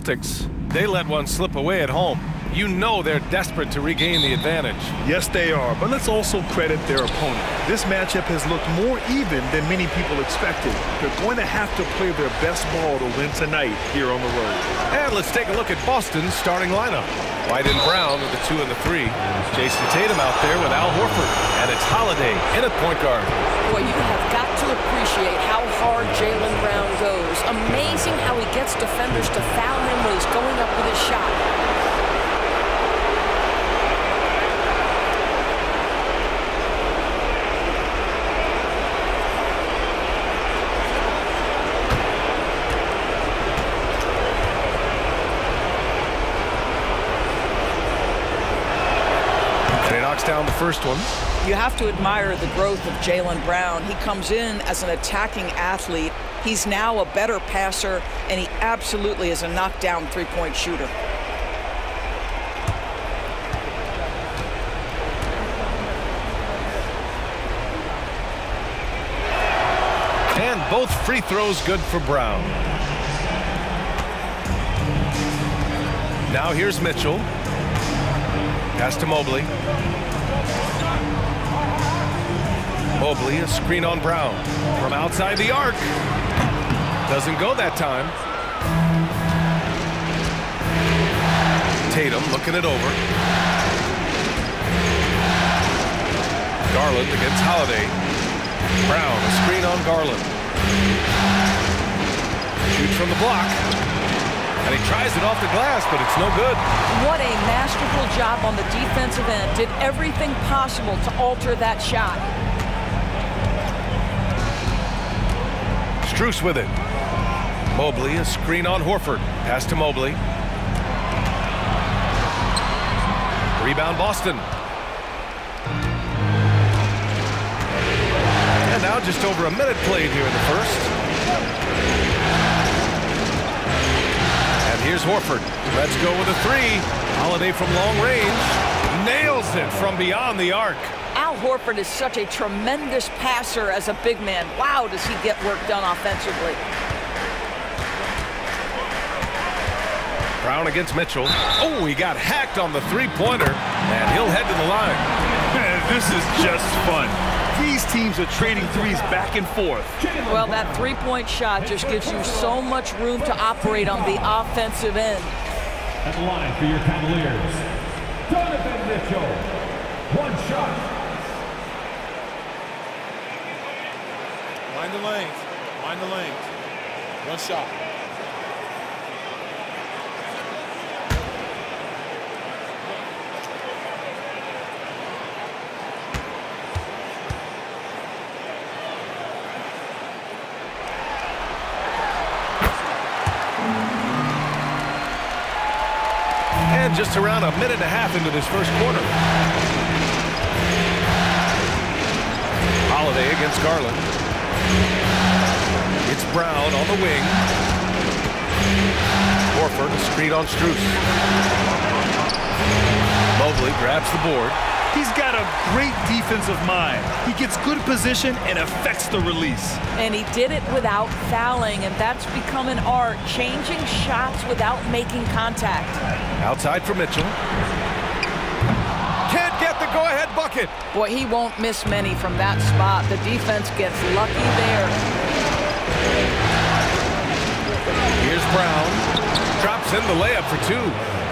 Celtics, they let one slip away at home. You know they're desperate to regain the advantage. Yes, they are, but let's also credit their opponent. This matchup has looked more even than many people expected. They're going to have to play their best ball to win tonight here on the road. And let's take a look at Boston's starting lineup. White and Brown with the 2 and the 3. Jason Tatum out there with Al Horford, and it's Holiday in at point guard. Boy, you have got to appreciate how hard Jaylen Brown goes. Amazing how he gets defenders to foul him when he's going up with his shot. Down the first one. You have to admire the growth of Jaylen Brown. He comes in as an attacking athlete. He's now a better passer, and he absolutely is a knockdown three-point shooter. And both free throws good for Brown. Now here's Mitchell. Pass to Mobley. Mobley, a screen on Brown from outside the arc. Doesn't go that time. Tatum looking it over. Garland against Holiday. Brown, a screen on Garland. Shoots from the block. And he tries it off the glass, but it's no good. What a masterful job on the defensive end. Did everything possible to alter that shot. Strus with it. Mobley, a screen on Horford. Pass to Mobley. Rebound Boston. And now just over a minute played here in the first. And here's Horford. Let's go with a three. Holiday from long range. Nails it from beyond the arc. Al Horford is such a tremendous passer as a big man. Wow, does he get work done offensively. Brown against Mitchell. Oh, he got hacked on the three-pointer, and he'll head to the line. Man, this is just fun. These teams are trading threes back and forth. Well, that three-point shot just gives you so much room to operate on the offensive end. At the line for your Cavaliers, Donovan Mitchell. One shot. Mind the lanes. Mind the lanes. One shot. And just around a minute and a half into this first quarter. Holiday against Garland. It's Brown on the wing. Horford, a screen on Strus. Mobley grabs the board. He's got a great defensive mind. He gets good position and affects the release. And he did it without fouling, and that's become an art, changing shots without making contact. Outside for Mitchell. Go-ahead bucket. Boy, he won't miss many from that spot. The defense gets lucky there. Here's Brown. Drops in the layup for two.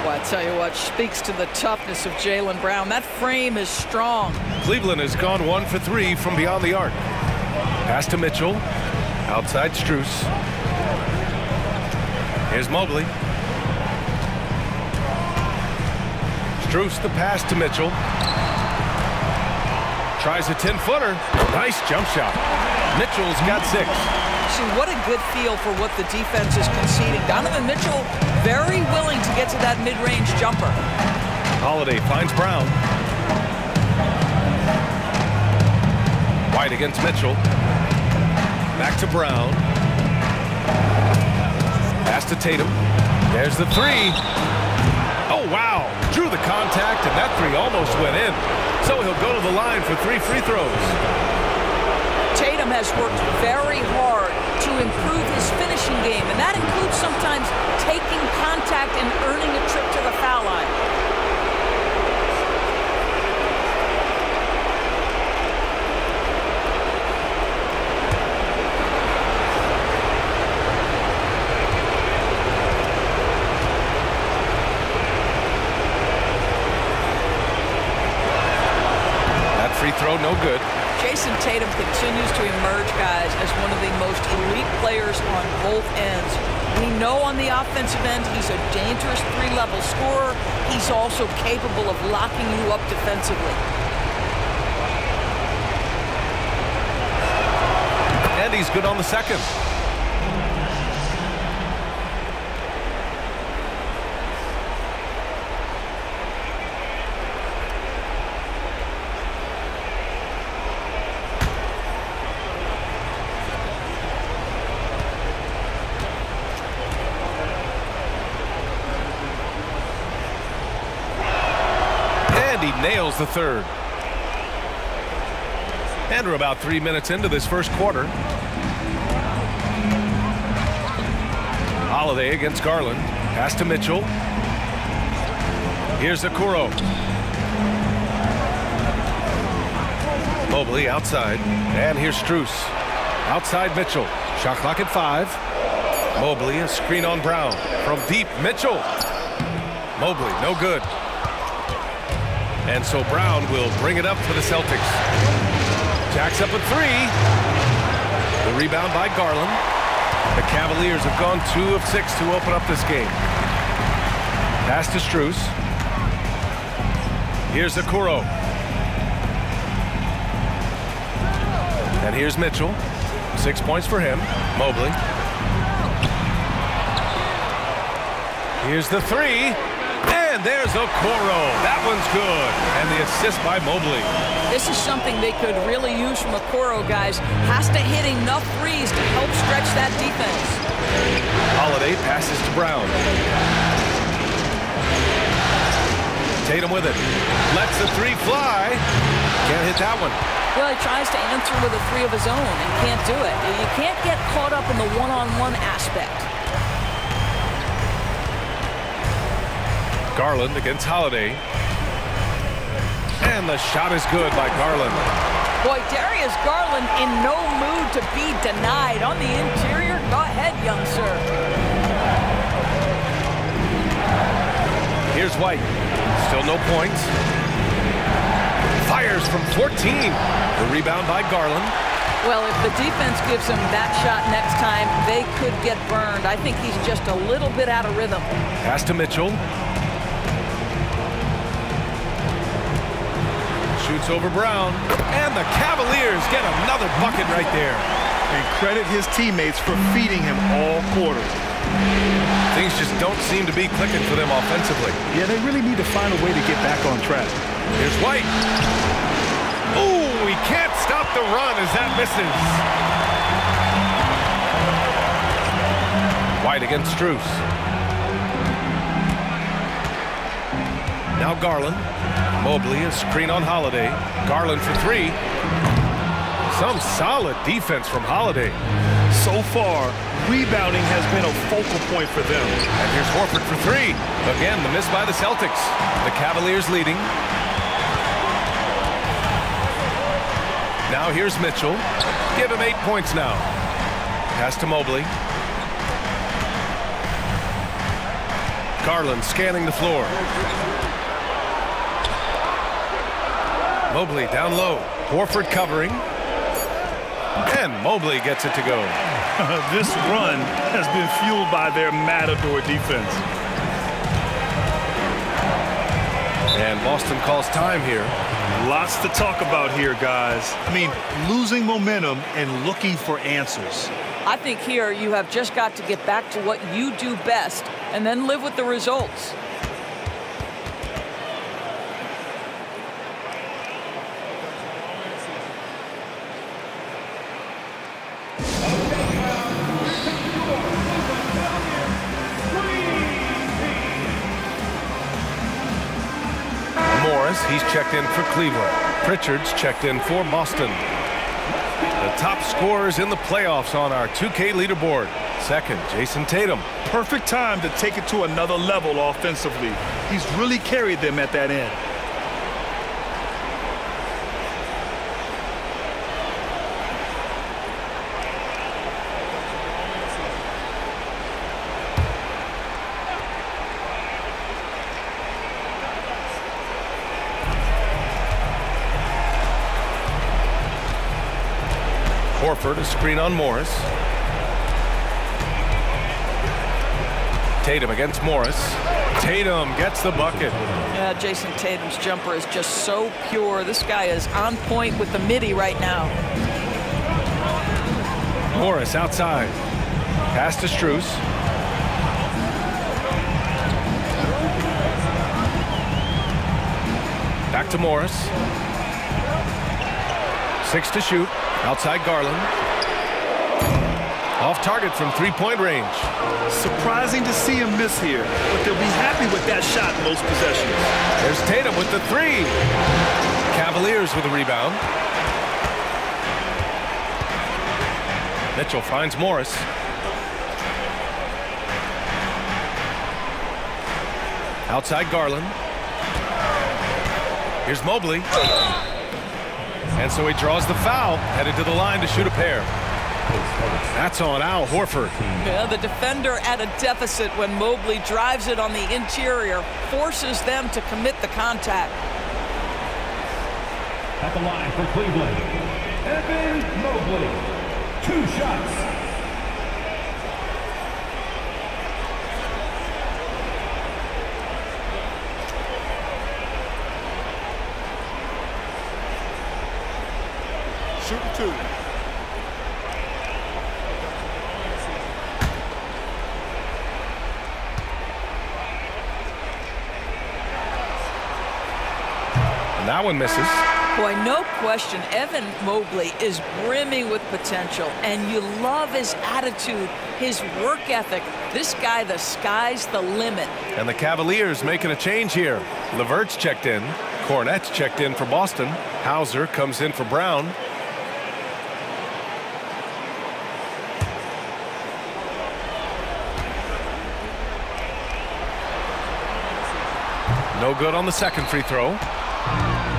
Well, I tell you what, speaks to the toughness of Jaylen Brown. That frame is strong. Cleveland has gone 1 for 3 from beyond the arc. Pass to Mitchell. Outside Strus. Here's Mobley. Strus the pass to Mitchell. Tries a 10-footer. Nice jump shot. Mitchell's got 6. See, what a good feel for what the defense is conceding. Donovan Mitchell very willing to get to that mid-range jumper. Holiday finds Brown. White against Mitchell. Back to Brown. Pass to Tatum. There's the 3. Oh, wow. Jrue the contact, and that 3 almost went in. So he'll go to the line for 3 free throws. Tatum has worked very hard to improve his finishing game, and that includes sometimes taking contact and earning a trip to the foul line. That free throw, no good. Jason Tatum continues to emerge, guys, as one of the most elite players on both ends. We know on the offensive end he's a dangerous three-level scorer. He's also capable of locking you up defensively. And he's good on the second. Nails the third. And we're about 3 minutes into this first quarter. Holiday against Garland. Pass to Mitchell. Here's Okoro. Mobley outside. And here's Strus. Outside Mitchell. Shot clock at 5. Mobley, a screen on Brown. From deep, Mitchell. Mobley, no good. And so Brown will bring it up for the Celtics. Jacks up a 3. The rebound by Garland. The Cavaliers have gone 2 of 6 to open up this game. Pass to Strus. Here's Okoro. And here's Mitchell. 6 points for him. Mobley. Here's the 3. And there's Okoro. That one's good. And the assist by Mobley. This is something they could really use from Okoro, guys. Has to hit enough threes to help stretch that defense. Holiday passes to Brown. Tatum with it. Lets the 3 fly. Can't hit that one. Well, he tries to answer with a 3 of his own and can't do it. You can't get caught up in the one-on-one aspect. Garland against Holiday. And the shot is good by Garland. Boy, Darius Garland in no mood to be denied. On the interior, go ahead, young sir. Here's White. Still no points. Fires from 14. The rebound by Garland. Well, if the defense gives him that shot next time, they could get burned. I think he's just a little bit out of rhythm. Pass to Mitchell. Shoots over Brown, and the Cavaliers get another bucket right there. And credit his teammates for feeding him all quarter. Things just don't seem to be clicking for them offensively. Yeah, they really need to find a way to get back on track. Here's White. Ooh, he can't stop the run as that misses. White against Strus. Now Garland. Mobley, a screen on Holiday. Garland for 3. Some solid defense from Holiday. So far, rebounding has been a focal point for them. And here's Horford for 3. Again, the miss by the Celtics. The Cavaliers leading. Now here's Mitchell. Give him 8 points now. Pass to Mobley. Garland scanning the floor. Mobley down low. Horford covering. And Mobley gets it to go. This run has been fueled by their matador defense. And Boston calls time here. Lots to talk about here, guys. I mean, losing momentum and looking for answers. I think here you have just got to get back to what you do best and then live with the results. He's checked in for Cleveland. Pritchard's checked in for Boston. The top scorers in the playoffs on our 2K leaderboard. Second, Jason Tatum. Perfect time to take it to another level offensively. He's really carried them at that end. Horford, a screen on Morris. Tatum against Morris. Tatum gets the bucket. Yeah, Jason Tatum's jumper is just so pure. This guy is on point with the midi right now. Morris outside. Pass to Strus. Back to Morris. 6 to shoot. Outside Garland. Off target from three-point range. Surprising to see him miss here, but they'll be happy with that shot in most possessions. There's Tatum with the three. Cavaliers with a rebound. Mitchell finds Morris. Outside Garland. Here's Mobley. And so he draws the foul, headed to the line to shoot a pair. That's on Al Horford. Yeah, the defender at a deficit when Mobley drives it on the interior, forces them to commit the contact. At the line for Cleveland, Evan Mobley, 2 shots. And that one misses. Boy, no question, Evan Mobley is brimming with potential, and you love his attitude, his work ethic. This guy, the sky's the limit. And the Cavaliers making a change here. LeVert's checked in. Kornet's checked in for Boston. Hauser comes in for Brown. No good on the second free throw.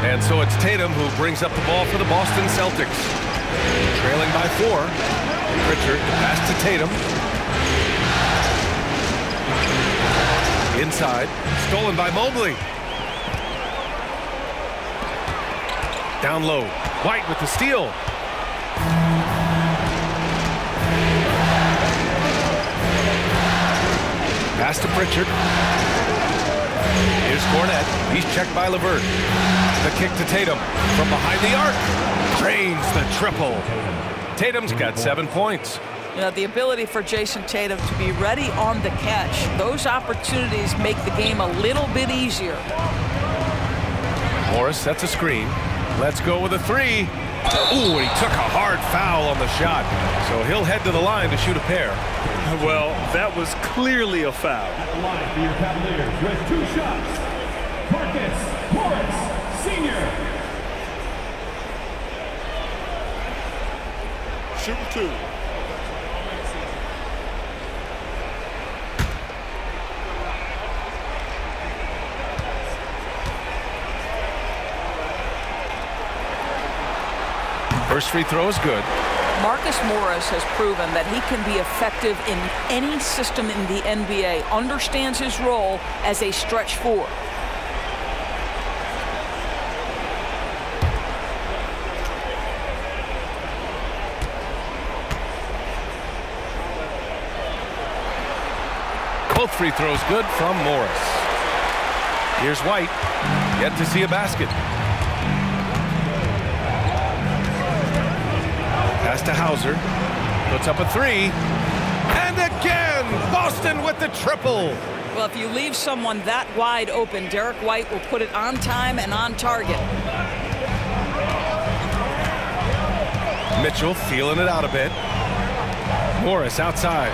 And so it's Tatum who brings up the ball for the Boston Celtics. Trailing by 4. Pritchard pass to Tatum. Inside. Stolen by Mobley. Down low. White with the steal. Pass to Pritchard. Here's Kornet. He's checked by LeVert. The kick to Tatum from behind the arc. Drains the triple. Tatum's got 7 points. You know, the ability for Jason Tatum to be ready on the catch. Those opportunities make the game a little bit easier. Morris sets a screen. Let's go with a three. Ooh, he took a hard foul on the shot. So he'll head to the line to shoot a pair. Well, that was clearly a foul. At the line for your Cavaliers with 2 shots. Marcus Morris, Sr. Shoot 2. First free throw is good. Marcus Morris has proven that he can be effective in any system in the NBA, understands his role as a stretch four. Both free throws good from Morris. Here's White, yet to see a basket. Pass to Hauser, puts up a three, and again, Boston with the triple. Well, if you leave someone that wide open, Derrick White will put it on time and on target. Mitchell feeling it out a bit. Morris outside.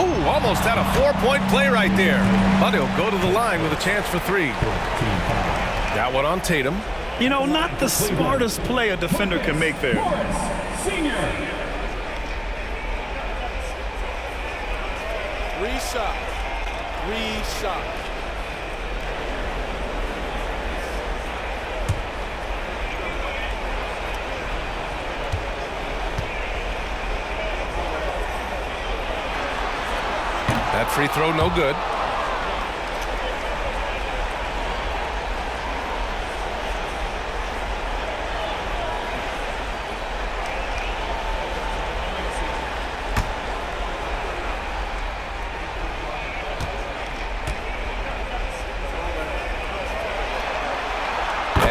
Ooh, almost had a 4-point play right there. But he'll go to the line with a chance for three. That one on Tatum. You know, not the smartest play a defender can make there. Reshot. Reshot. That free throw, no good.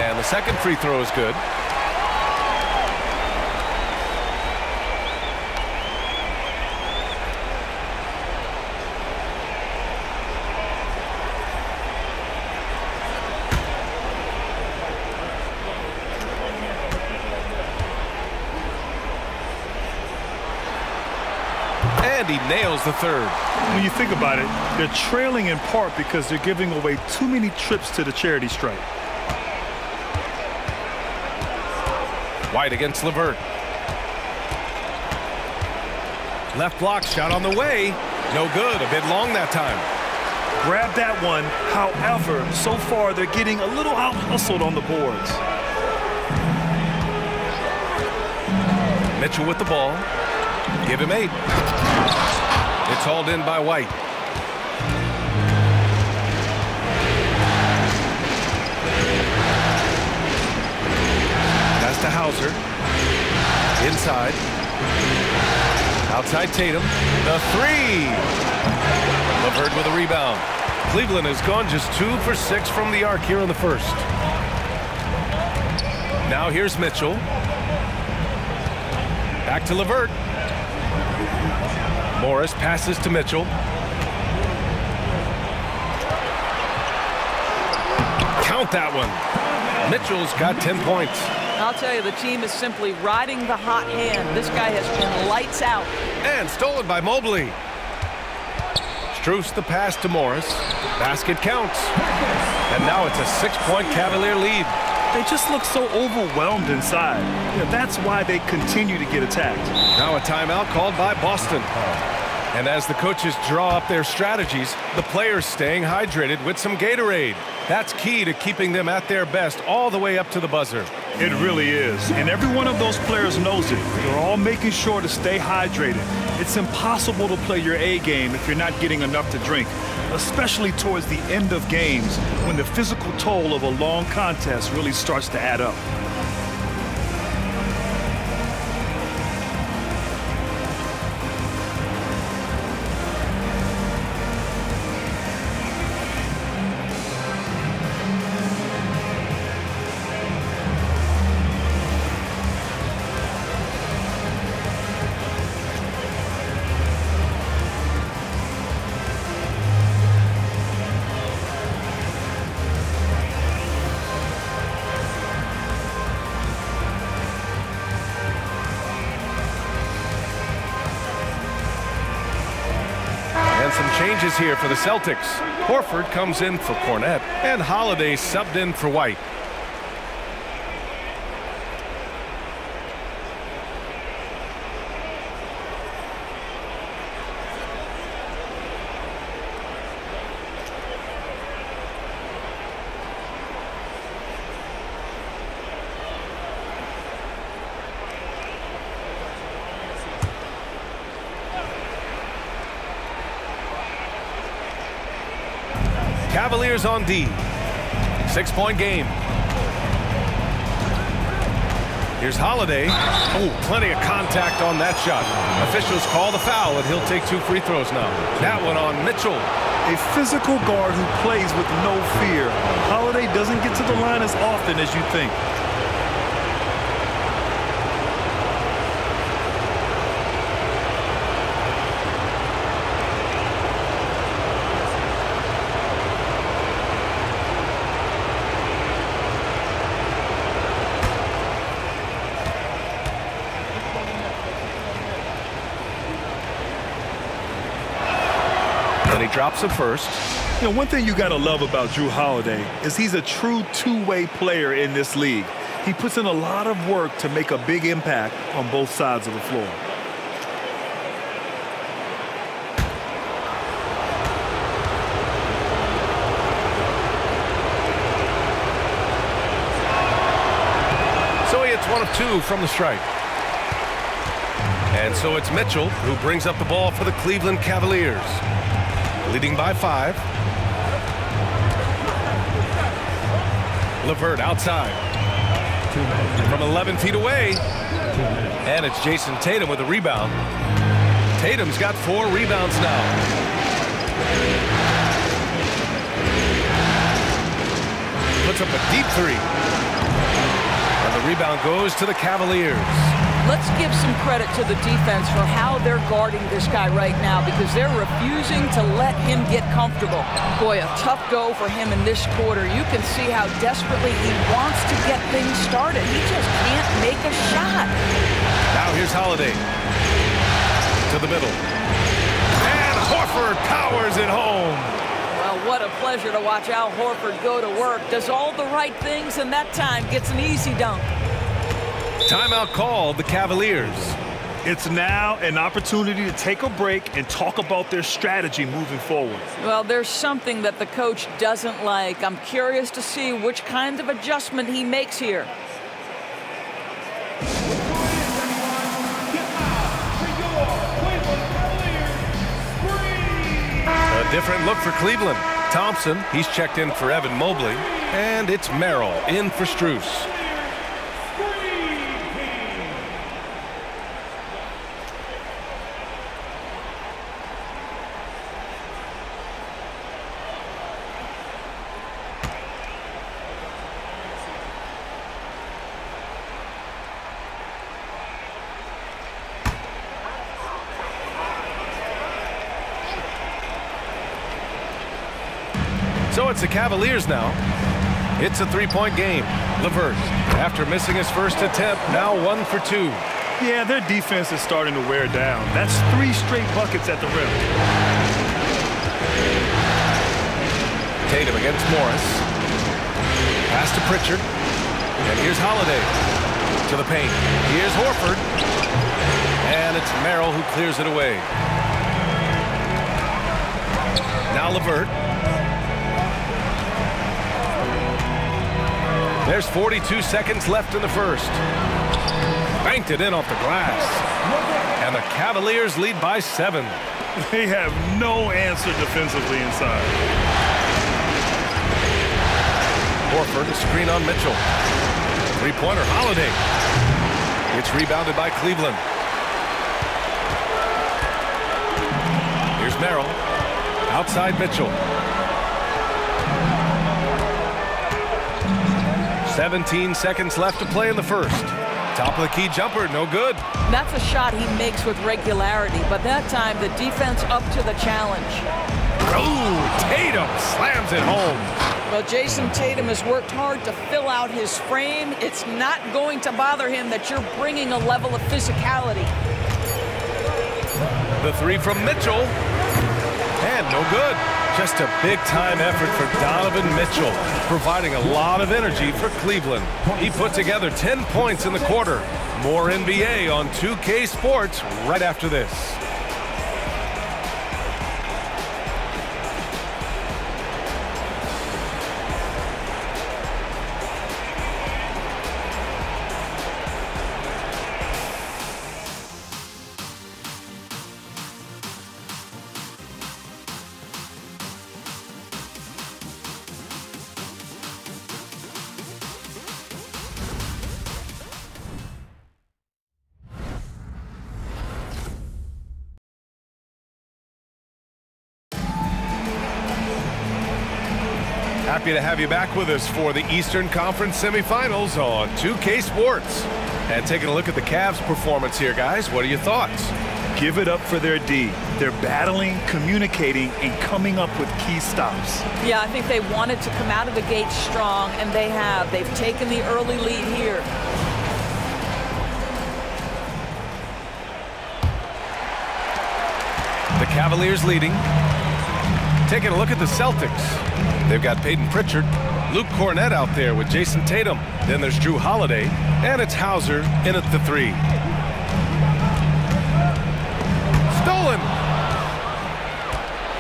And the second free throw is good. He nails the third. When you think about it, they're trailing in part because they're giving away too many trips to the charity stripe. White against LeVert. Left block shot on the way. No good. A bit long that time. Grab that one. However, so far they're getting a little out-hustled on the boards. Mitchell with the ball. Give him 8. It's hauled in by White. That's to Hauser. Inside. Outside Tatum. The 3. LeVert with a rebound. Cleveland has gone just 2 for 6 from the arc here in the first. Now here's Mitchell. Back to LeVert. Morris passes to Mitchell. Count that one. Mitchell's got 10 points. I'll tell you, the team is simply riding the hot hand. This guy has been lights out. And stolen by Mobley. Strus the pass to Morris. Basket counts. And now it's a 6-point Cavalier lead. They just look so overwhelmed inside. Yeah, that's why they continue to get attacked. Now a timeout called by Boston. And as the coaches draw up their strategies, the players staying hydrated with some Gatorade. That's key to keeping them at their best all the way up to the buzzer. It really is. And every one of those players knows it. They're all making sure to stay hydrated. It's impossible to play your A game if you're not getting enough to drink, especially towards the end of games when the physical toll of a long contest really starts to add up. Changes here for the Celtics. Horford comes in for Kornet, and Holiday subbed in for White. Cavaliers on D. 6-point game. Here's Holiday. Oh, plenty of contact on that shot. Officials call the foul, and he'll take 2 free throws now. That one on Mitchell. A physical guard who plays with no fear. Holiday doesn't get to the line as often as you think. drops the first. You know, one thing you got to love about Jrue Holiday is he's a true two-way player in this league. He puts in a lot of work to make a big impact on both sides of the floor. So it's 1 of 2 from the stripe. And so it's Mitchell who brings up the ball for the Cleveland Cavaliers, leading by 5. LeVert outside from 11 feet away, and it's Jason Tatum with a rebound. Tatum's got 4 rebounds now. Puts up a deep three, and the rebound goes to the Cavaliers. Let's give some credit to the defense for how they're guarding this guy right now, because they're refusing to let him get comfortable. Boy, a tough go for him in this quarter. You can see how desperately he wants to get things started. He just can't make a shot. Now here's Holiday to the middle. And Horford powers it home. What a pleasure to watch Al Horford go to work. Does all the right things, and that time gets an easy dunk. Timeout called the Cavaliers. It's now an opportunity to take a break and talk about their strategy moving forward. Well, there's something that the coach doesn't like. I'm curious to see which kind of adjustment he makes here. A different look for Cleveland. Thompson, he's checked in for Evan Mobley. And it's Merrill in for Strus. So it's the Cavaliers now. It's a three-point game. LeVert, after missing his first attempt, now 1 for 2. Yeah, their defense is starting to wear down. That's 3 straight buckets at the rim. Tatum against Morris. Pass to Pritchard. And here's Holiday to the paint. Here's Horford. And it's Merrill who clears it away. Now LeVert. There's 42 seconds left in the first. Banked it in off the glass. And the Cavaliers lead by 7. They have no answer defensively inside. Horford, a screen on Mitchell. Three-pointer, Holiday. It's rebounded by Cleveland. Here's Merrill. Outside Mitchell. 17 seconds left to play in the first. Top of the key jumper, no good. That's a shot he makes with regularity, but that time the defense up to the challenge. Oh, Tatum slams it home. Well, Jason Tatum has worked hard to fill out his frame. It's not going to bother him that you're bringing a level of physicality. The three from Mitchell. And no good. Just a big-time effort for Donovan Mitchell, providing a lot of energy for Cleveland. He put together 10 points in the quarter. More NBA on 2K Sports right after this. Happy to have you back with us for the Eastern Conference semifinals on 2K Sports. And taking a look at the Cavs' performance here, guys, what are your thoughts? Give it up for their D. They're battling, communicating, and coming up with key stops. Yeah, I think they wanted to come out of the gate strong, and they have. They've taken the early lead here. The Cavaliers leading. Taking a look at the Celtics. They've got Peyton Pritchard, Luke Kornet out there with Jason Tatum. Then there's Jrue Holiday, and it's Hauser in at the three. Stolen.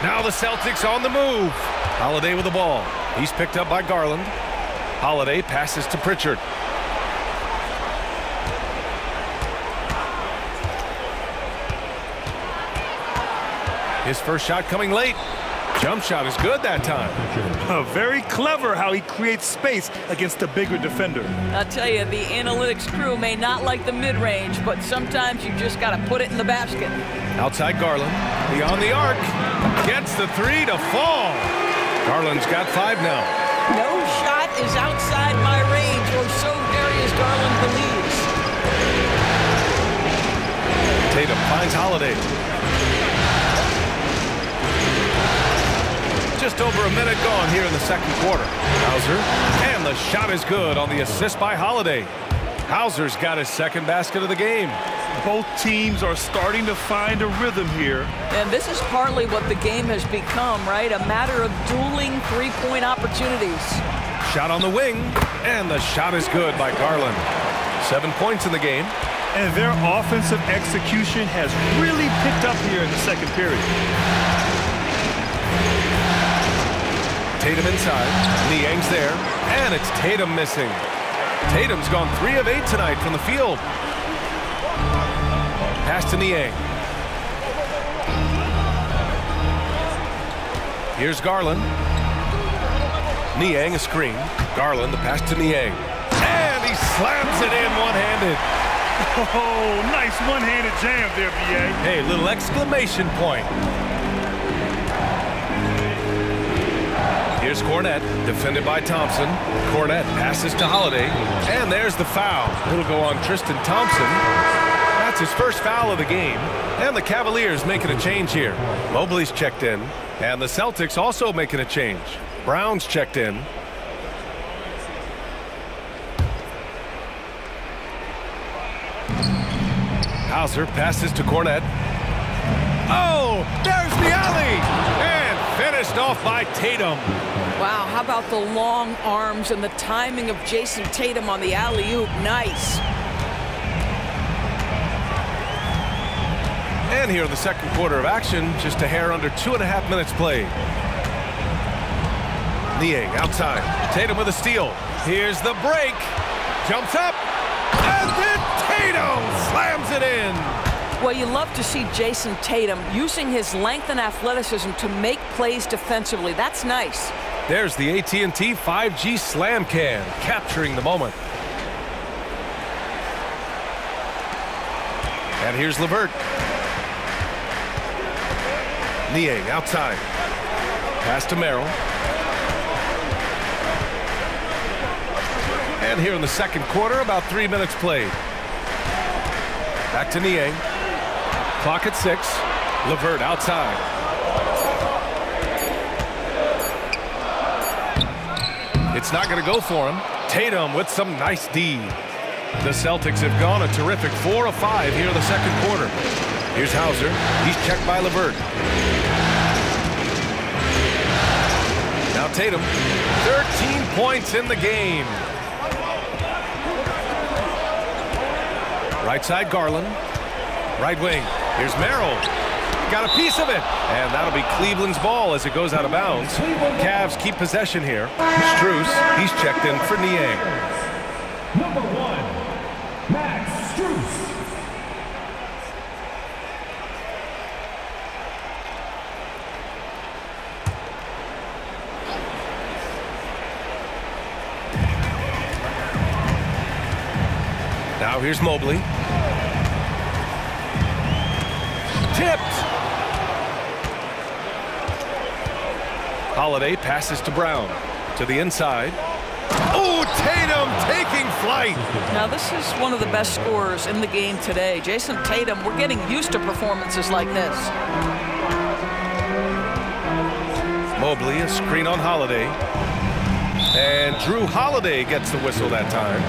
Now the Celtics on the move. Holiday with the ball. He's picked up by Garland. Holiday passes to Pritchard. His first shot coming late. Jump shot is good that time. Very clever how he creates space against the bigger defender. I'll tell you, the analytics crew may not like the mid-range, but sometimes you just got to put it in the basket. Outside Garland. Beyond the arc. Gets the three to fall. Garland's got five now. No shot is outside my range, or so Darius Garland believes. Tatum finds Holiday. Just over a minute gone here in the second quarter. Hauser, and the shot is good on the assist by Holiday. Hauser's got his second basket of the game. Both teams are starting to find a rhythm here. And this is partly what the game has become, right? A matter of dueling three-point opportunities. Shot on the wing, and the shot is good by Garland. 7 points in the game. And their offensive execution has really picked up here in the second period. Tatum inside. Niang's there. And it's Tatum missing. Tatum's gone 3 of 8 tonight from the field. Pass to Niang. Here's Garland. Niang a screen. Garland the pass to Niang. And he slams it in one-handed. Oh, nice one-handed jam there, B.A. Hey, little exclamation point. Here's Kornet, defended by Thompson. Kornet passes to Holiday, and there's the foul. It'll go on Tristan Thompson. That's his first foul of the game, and the Cavaliers making a change here. Mobley's checked in, and the Celtics also making a change. Brown's checked in. Hauser passes to Kornet. Oh, there's the alley! Finished off by Tatum. Wow, how about the long arms and the timing of Jason Tatum on the alley-oop? Nice. And here in the second quarter of action, just a hair under 2.5 minutes played. Niang outside. Tatum with a steal. Here's the break. Jumps up. And then Tatum slams it in. Well, you love to see Jason Tatum using his length and athleticism to make plays defensively. That's nice. There's the AT&T 5G slam cam, capturing the moment. And here's LeVert. Niang outside. Pass to Merrill. And here in the second quarter, about 3 minutes played. Back to Niang. Clock at 6. LeVert outside. It's not going to go for him. Tatum with some nice D. The Celtics have gone a terrific 4 of 5 here in the second quarter. Here's Hauser. He's checked by LeVert. Now Tatum. 13 points in the game. Right side Garland. Right wing. Here's Merrill. Got a piece of it. And that'll be Cleveland's ball as it goes out of bounds. Cavs keep possession here. Strus, he's checked in for Niang. Number one, Max Strus. Now here's Mobley. Tipped. Holiday passes to Brown. To the inside. Oh, Tatum taking flight. Now, this is one of the best scorers in the game today. Jason Tatum, we're getting used to performances like this. Mobley, a screen on Holiday. And Jrue Holiday gets the whistle that time.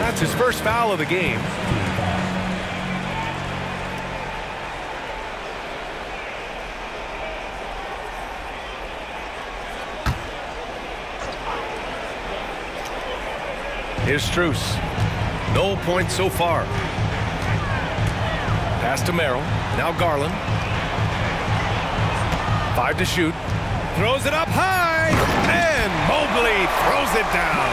That's his first foul of the game. Here's Strus. No points so far. Pass to Merrill. Now Garland. 5 to shoot. Throws it up high. And Mobley throws it down.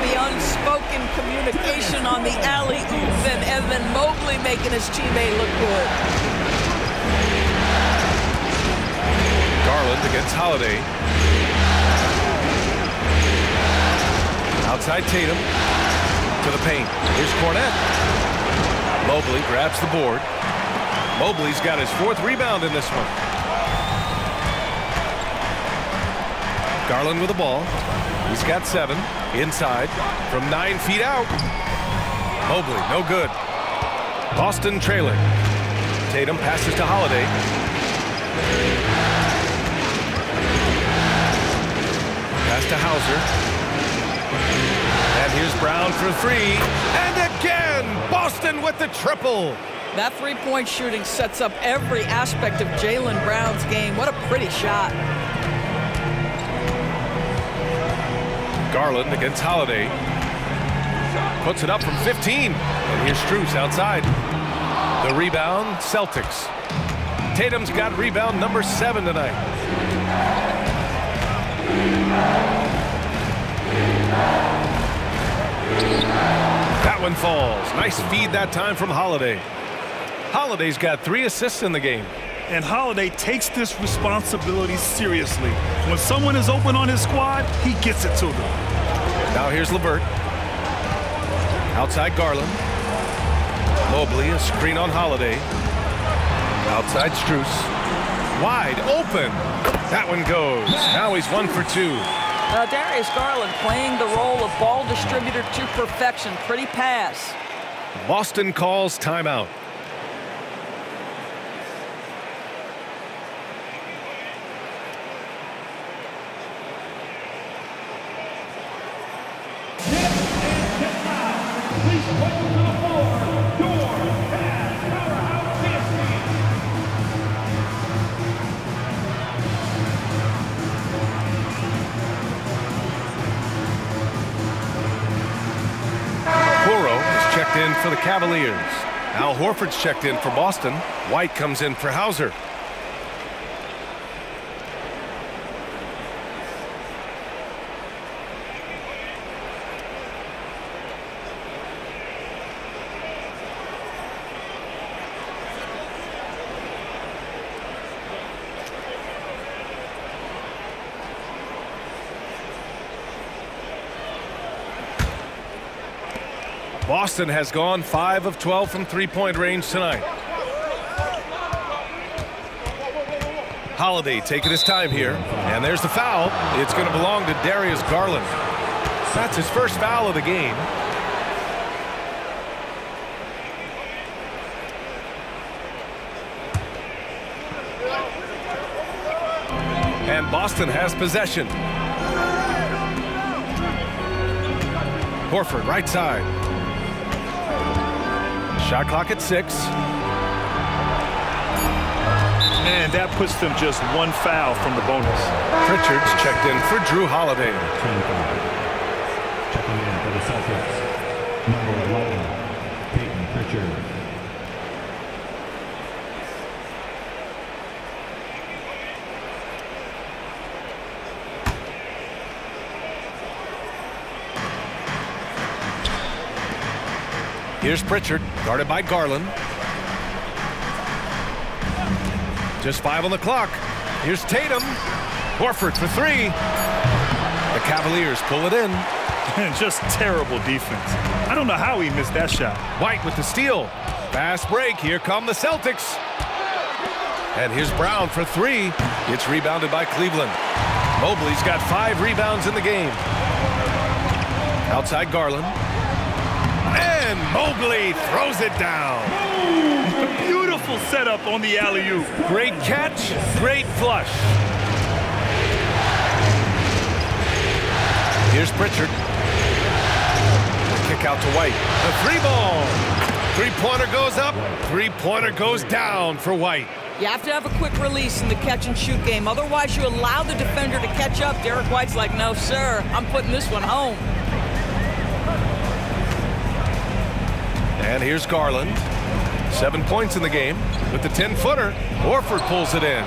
The unspoken communication on the alley-oop and Evan Mobley making his teammate look good. Garland against Holiday. Outside Tatum. To the paint. Here's Kornet. Mobley grabs the board. Mobley's got his 4th rebound in this one. Garland with the ball. He's got 7. Inside. From 9 feet out. Mobley, no good. Boston trailing. Tatum passes to Holiday. Pass to Hauser. And here's Brown for 3. And again, Boston with the triple. That three-point shooting sets up every aspect of Jaylen Brown's game. What a pretty shot. Garland against Holiday. Puts it up from 15. And here's Strus outside. The rebound, Celtics. Tatum's got rebound number 7 tonight. That one falls. Nice feed that time from Holiday. Holiday's got 3 assists in the game. And Holiday takes this responsibility seriously. When someone is open on his squad, he gets it to them. Now here's LeVert. Outside Garland. Mobley, a screen on Holiday. Outside Strus. Wide open. That one goes. Now he's 1 for 2. Darius Garland playing the role of ball distributor to perfection. Pretty pass. Boston calls timeout. For the Cavaliers. Al Horford's checked in for Boston. White comes in for Hauser. Boston has gone 5 of 12 from three-point range tonight. Holiday taking his time here. And there's the foul. It's going to belong to Darius Garland. That's his first foul of the game. And Boston has possession. Horford, right side. Shot clock at 6. And that puts them just 1 foul from the bonus. Pritchard's checked in for Jrue Holiday. Checking in for the Celtics, number 11, Peyton Pritchard. Here's Pritchard, guarded by Garland. Just 5 on the clock. Here's Tatum. Horford for 3. The Cavaliers pull it in. Just terrible defense. I don't know how he missed that shot. White with the steal. Fast break. Here come the Celtics. And here's Brown for 3. It's rebounded by Cleveland. Mobley's got 5 rebounds in the game. Outside Garland. And Mobley throws it down. Beautiful setup on the alley-oop. Great catch, great flush. Here's Pritchard. Kick out to White. The 3-ball. Three-pointer goes up. Three-pointer goes down for White. You have to have a quick release in the catch-and-shoot game. Otherwise, you allow the defender to catch up. Derrick White's like, no, sir, I'm putting this one home. And here's Garland. 7 points in the game with the 10-footer. Horford pulls it in.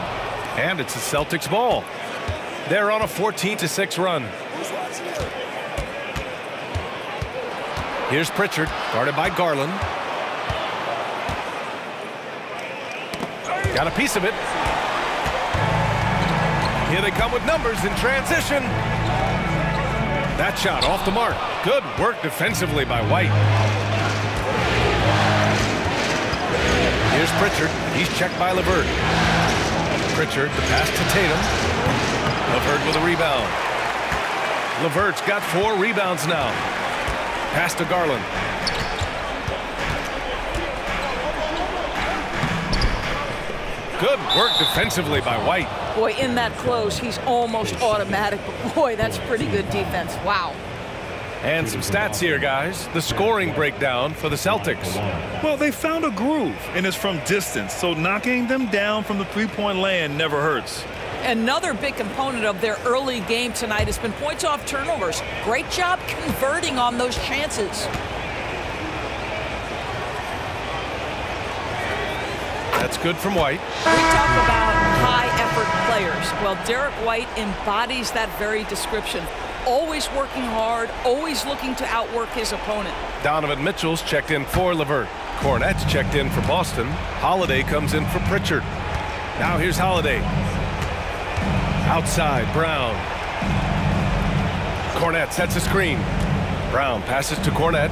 And it's the Celtics ball. They're on a 14-6 run. Here's Pritchard, guarded by Garland. Got a piece of it. Here they come with numbers in transition. That shot off the mark. Good work defensively by White. Here's Pritchard. He's checked by LeVert. Pritchard, the pass to Tatum. LeVert with a rebound. LeVert's got 4 rebounds now. Pass to Garland. Good work defensively by White. Boy, in that close, he's almost automatic. But boy, that's pretty good defense. Wow. And some stats here, guys. The scoring breakdown for the Celtics. Well, they found a groove, and it's from distance. So knocking them down from the three-point land never hurts. Another big component of their early game tonight has been points off turnovers. Great job converting on those chances. That's good from White. We talk about high-effort players. Well, Derrick White embodies that very description. Always working hard, always looking to outwork his opponent. Donovan Mitchell's checked in for LeVert. Kornet's checked in for Boston. Holiday comes in for Pritchard. Now here's Holiday. Outside, Brown. Kornet sets a screen. Brown passes to Kornet.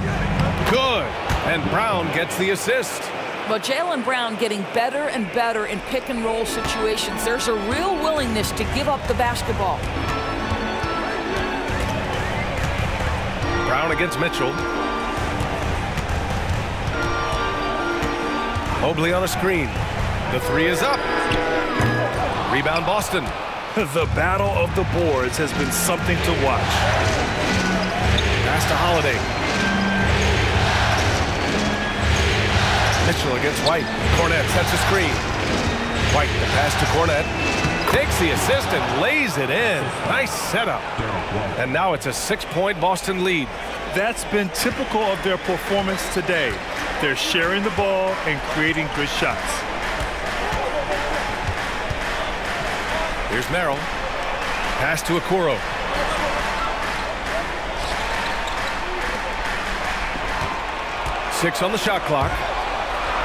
Good! And Brown gets the assist. Well, Jaylen Brown getting better and better in pick-and-roll situations. There's a real willingness to give up the basketball. Brown against Mitchell. Mobley on a screen. The three is up. Rebound, Boston. The battle of the boards has been something to watch. Pass to Holiday. Mitchell against White. Kornet sets a screen. White, the pass to Kornet. Takes the assist and lays it in. Nice setup. And now it's a 6-point Boston lead. That's been typical of their performance today. They're sharing the ball and creating good shots. Here's Merrill. Pass to Okoro. Six on the shot clock.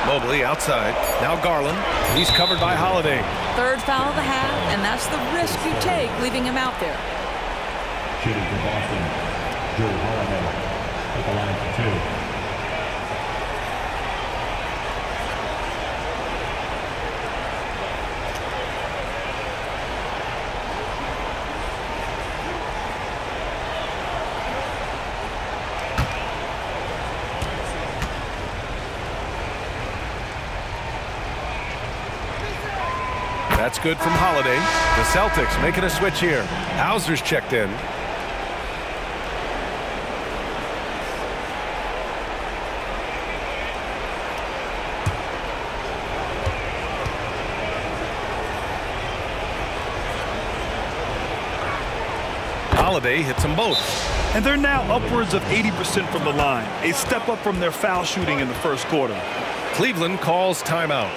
Mobley outside. Now Garland. He's covered by Holiday. Third foul of the half, and that's the risk you take, leaving him out there. Shooting for Boston. Jrue Holiday at the line for 2. That's good from Holiday. The Celtics making a switch here. Hauser's checked in. Holiday hits them both. And they're now upwards of 80% from the line. A step up from their foul shooting in the first quarter. Cleveland calls timeout.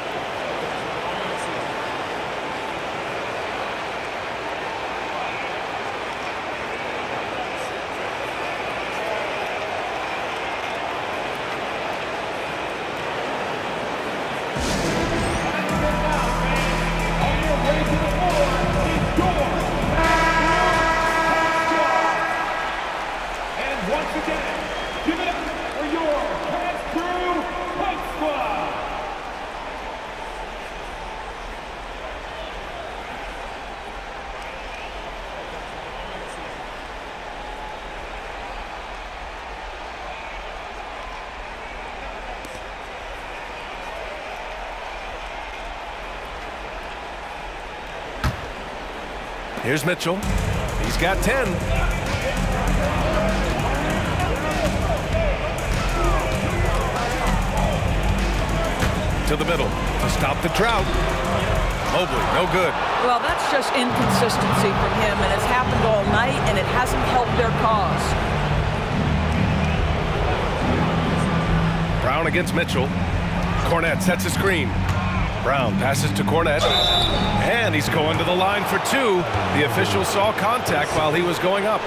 Here's Mitchell. He's got 10. To the middle to stop the drought. Mobley, no good. Well, that's just inconsistency from him, and it's happened all night, and it hasn't helped their cause. Brown against Mitchell. Kornet sets a screen. Brown passes to Kornet, and he's going to the line for two. The official saw contact while he was going up.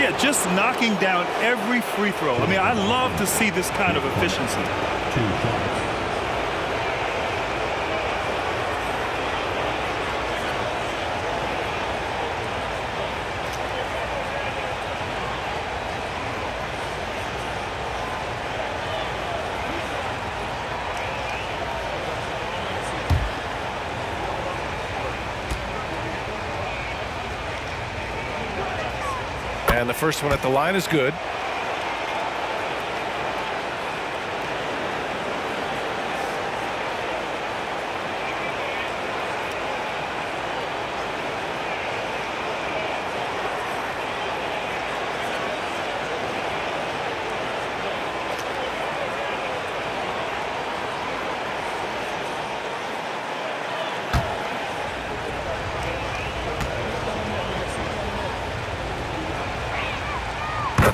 Yeah, just knocking down every free throw. I mean, I love to see this kind of efficiency. And the first one at the line is good.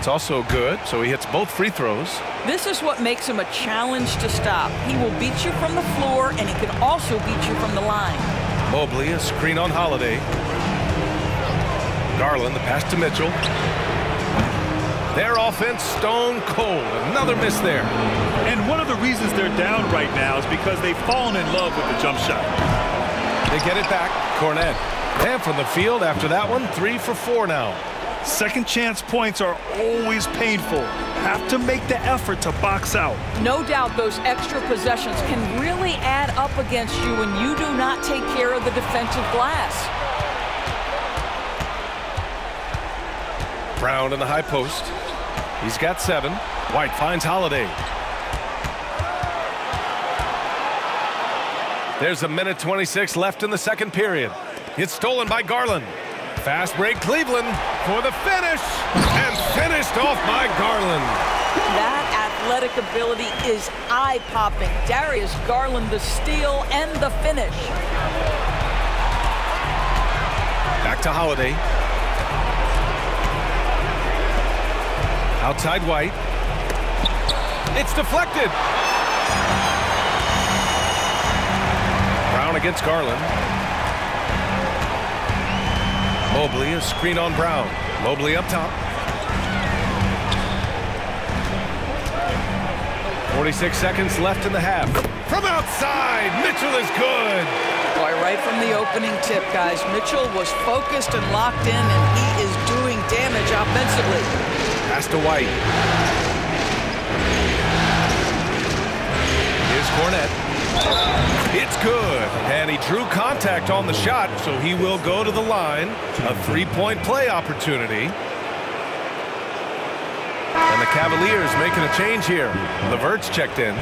It's also good, so he hits both free throws. This is what makes him a challenge to stop. He will beat you from the floor, and he can also beat you from the line. Mobley, a screen on Holiday. Garland, the pass to Mitchell. Their offense stone cold. Another miss there. And one of the reasons they're down right now is because they've fallen in love with the jump shot. They get it back. Kornet. And from the field after that one, 3 for 4 now. Second chance points are always painful. Have to make the effort to box out. No doubt those extra possessions can really add up against you when you do not take care of the defensive glass. Brown in the high post. He's got 7. White finds Holiday. There's a minute 26 left in the second period. It's stolen by Garland. Fast break Cleveland for the finish, and finished off by Garland. That athletic ability is eye-popping. Darius Garland, the steal and the finish. Back to Holiday. Outside White. It's deflected. Brown against Garland. Mobley, a screen on Brown. Mobley up top. 46 seconds left in the half. From outside, Mitchell is good. Boy, right from the opening tip, guys. Mitchell was focused and locked in, and he is doing damage offensively. Pass to White. Here's Kornet. It's good, and he drew contact on the shot, so he will go to the line. A three-point play opportunity, and the Cavaliers making a change here. LeVert's checked in.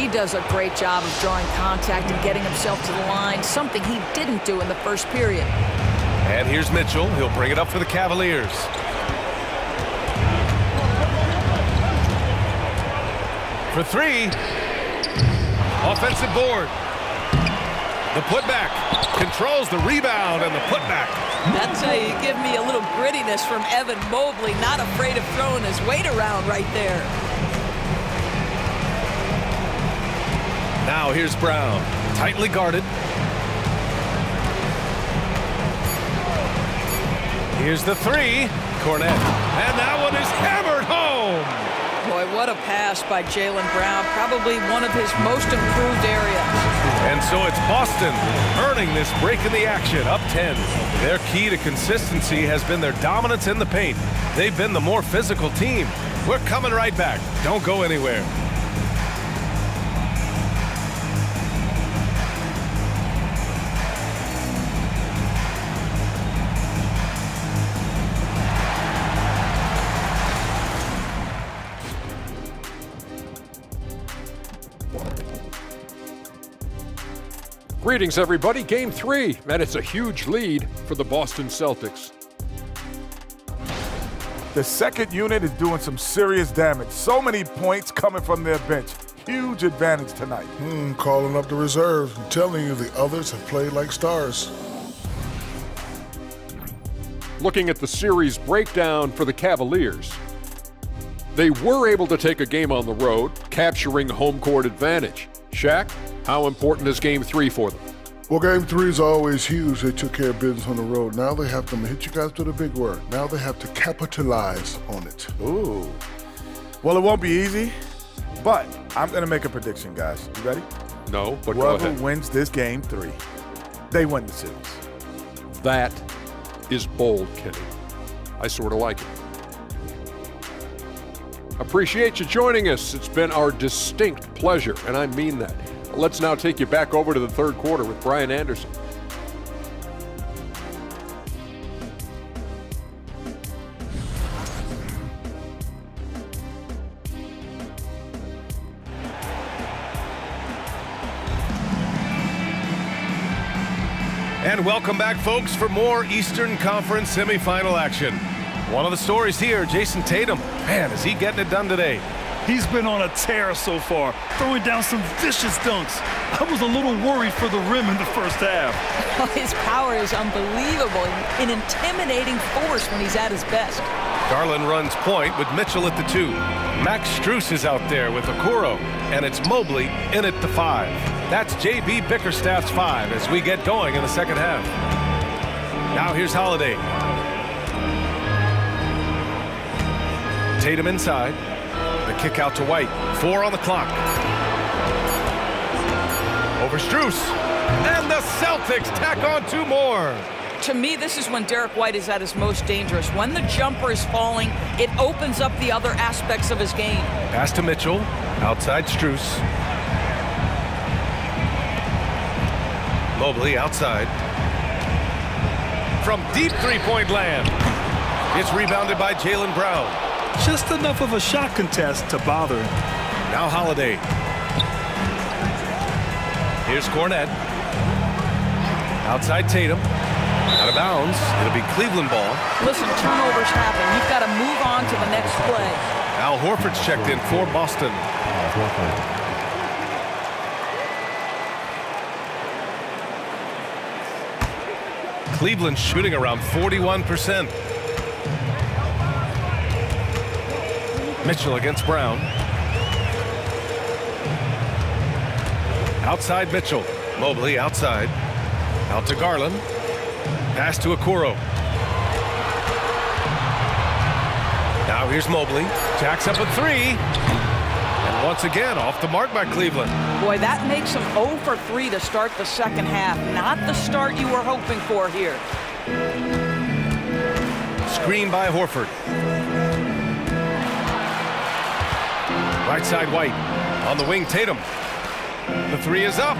He does a great job of drawing contact and getting himself to the line, something he didn't do in the first period. And here's Mitchell. He'll bring it up for the Cavaliers. For three. Offensive board. The putback. Controls the rebound and the putback. That's how you give me a little grittiness from Evan Mobley, not afraid of throwing his weight around right there. Now here's Brown, tightly guarded. Here's the three, Kornet, and that one is hammered home. Boy, what a pass by Jaylen Brown, probably one of his most improved areas. And so it's Boston earning this break in the action, up 10. Their key to consistency has been their dominance in the paint. They've been the more physical team. We're coming right back. Don't go anywhere. Greetings, everybody. Game 3, and it's a huge lead for the Boston Celtics. The second unit is doing some serious damage. So many points coming from their bench. Huge advantage tonight. Calling up the reserves. I'm telling you, the others have played like stars. Looking at the series breakdown for the Cavaliers, they were able to take a game on the road, capturing home court advantage. Shaq, how important is Game 3 for them? Well, Game 3 is always huge. They took care of business on the road. Now they have to hit you guys with a big word. Now they have to capitalize on it. Ooh. Well, it won't be easy, but I'm going to make a prediction, guys. You ready? No, but whoever go ahead. Wins this Game 3, they win the series. That is bold, Kenny. I sort of like it. Appreciate you joining us. It's been our distinct pleasure, and I mean that. Let's now take you back over to the third quarter with Brian Anderson. And welcome back, folks, for more Eastern Conference semifinal action. One of the stories here, Jason Tatum. Man, is he getting it done today. He's been on a tear so far, throwing down some vicious dunks. I was a little worried for the rim in the first half. Well, his power is unbelievable, an intimidating force when he's at his best. Garland runs point with Mitchell at the 2. Max Strus is out there with Okoro, and it's Mobley in at the 5. That's J.B. Bickerstaff's 5 as we get going in the second half. Now here's Holiday. Tatum inside. The kick out to White. 4 on the clock. Over Strus. And the Celtics tack on 2 more. To me, this is when Derrick White is at his most dangerous. When the jumper is falling, it opens up the other aspects of his game. Pass to Mitchell. Outside Strus. Mobley outside. From deep three-point land. It's rebounded by Jaylen Brown. Just enough of a shot contest to bother him. Now Holiday. Here's Kornet. Outside Tatum. Out of bounds. It'll be Cleveland ball. Listen, turnovers happen. You've got to move on to the next play. Al Horford's checked in for Boston. Cleveland shooting around 41%. Mitchell against Brown. Outside Mitchell. Mobley outside. Out to Garland. Pass to Okoro. Now here's Mobley. Jacks up a 3. And once again off the mark by Cleveland. Boy, that makes him 0 for 3 to start the second half. Not the start you were hoping for here. Screen by Horford. Right side White. On the wing, Tatum. The 3 is up.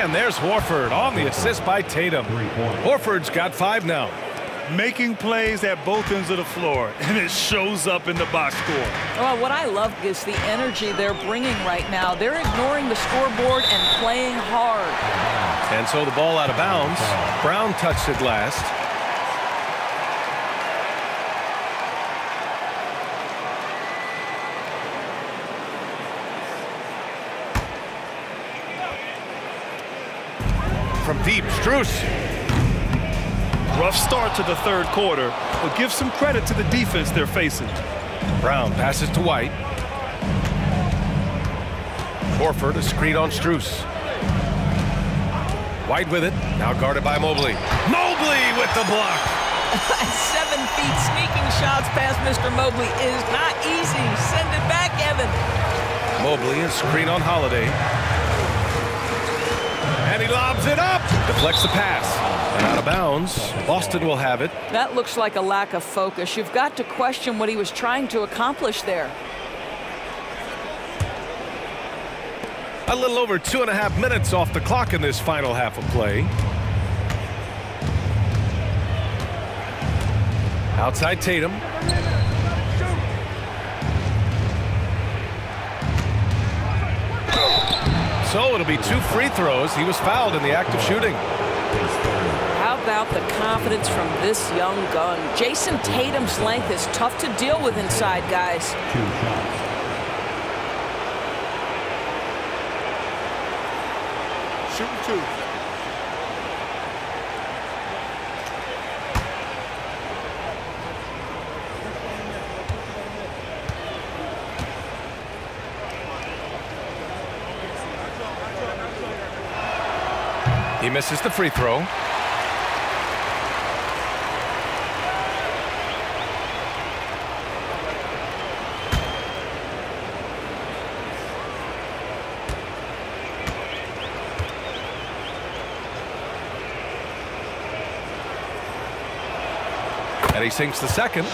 And there's Horford on the assist by Tatum. Horford's got 5 now. Making plays at both ends of the floor, and it shows up in the box score. Well, what I love is the energy they're bringing right now. They're ignoring the scoreboard and playing hard. And so the ball out of bounds. Brown touched it last. From deep, Strus. Rough start to the third quarter, but give some credit to the defense they're facing. Brown passes to White. Horford a screen on Strus. White with it, now guarded by Mobley. Mobley with the block. 7 feet sneaking shots past Mr. Mobley is not easy. Send it back, Evan. Mobley a screen on Holiday. And he lobs it up. Deflects the pass. And out of bounds. Boston will have it. That looks like a lack of focus. You've got to question what he was trying to accomplish there. A little over 2.5 minutes off the clock in this final half of play. Outside Tatum. Gasol, it'll be 2 free throws. He was fouled in the act of shooting. How about the confidence from this young gun? Jason Tatum's length is tough to deal with inside, guys. 2 shots. Shooting 2. He misses the free throw. And he sinks the second.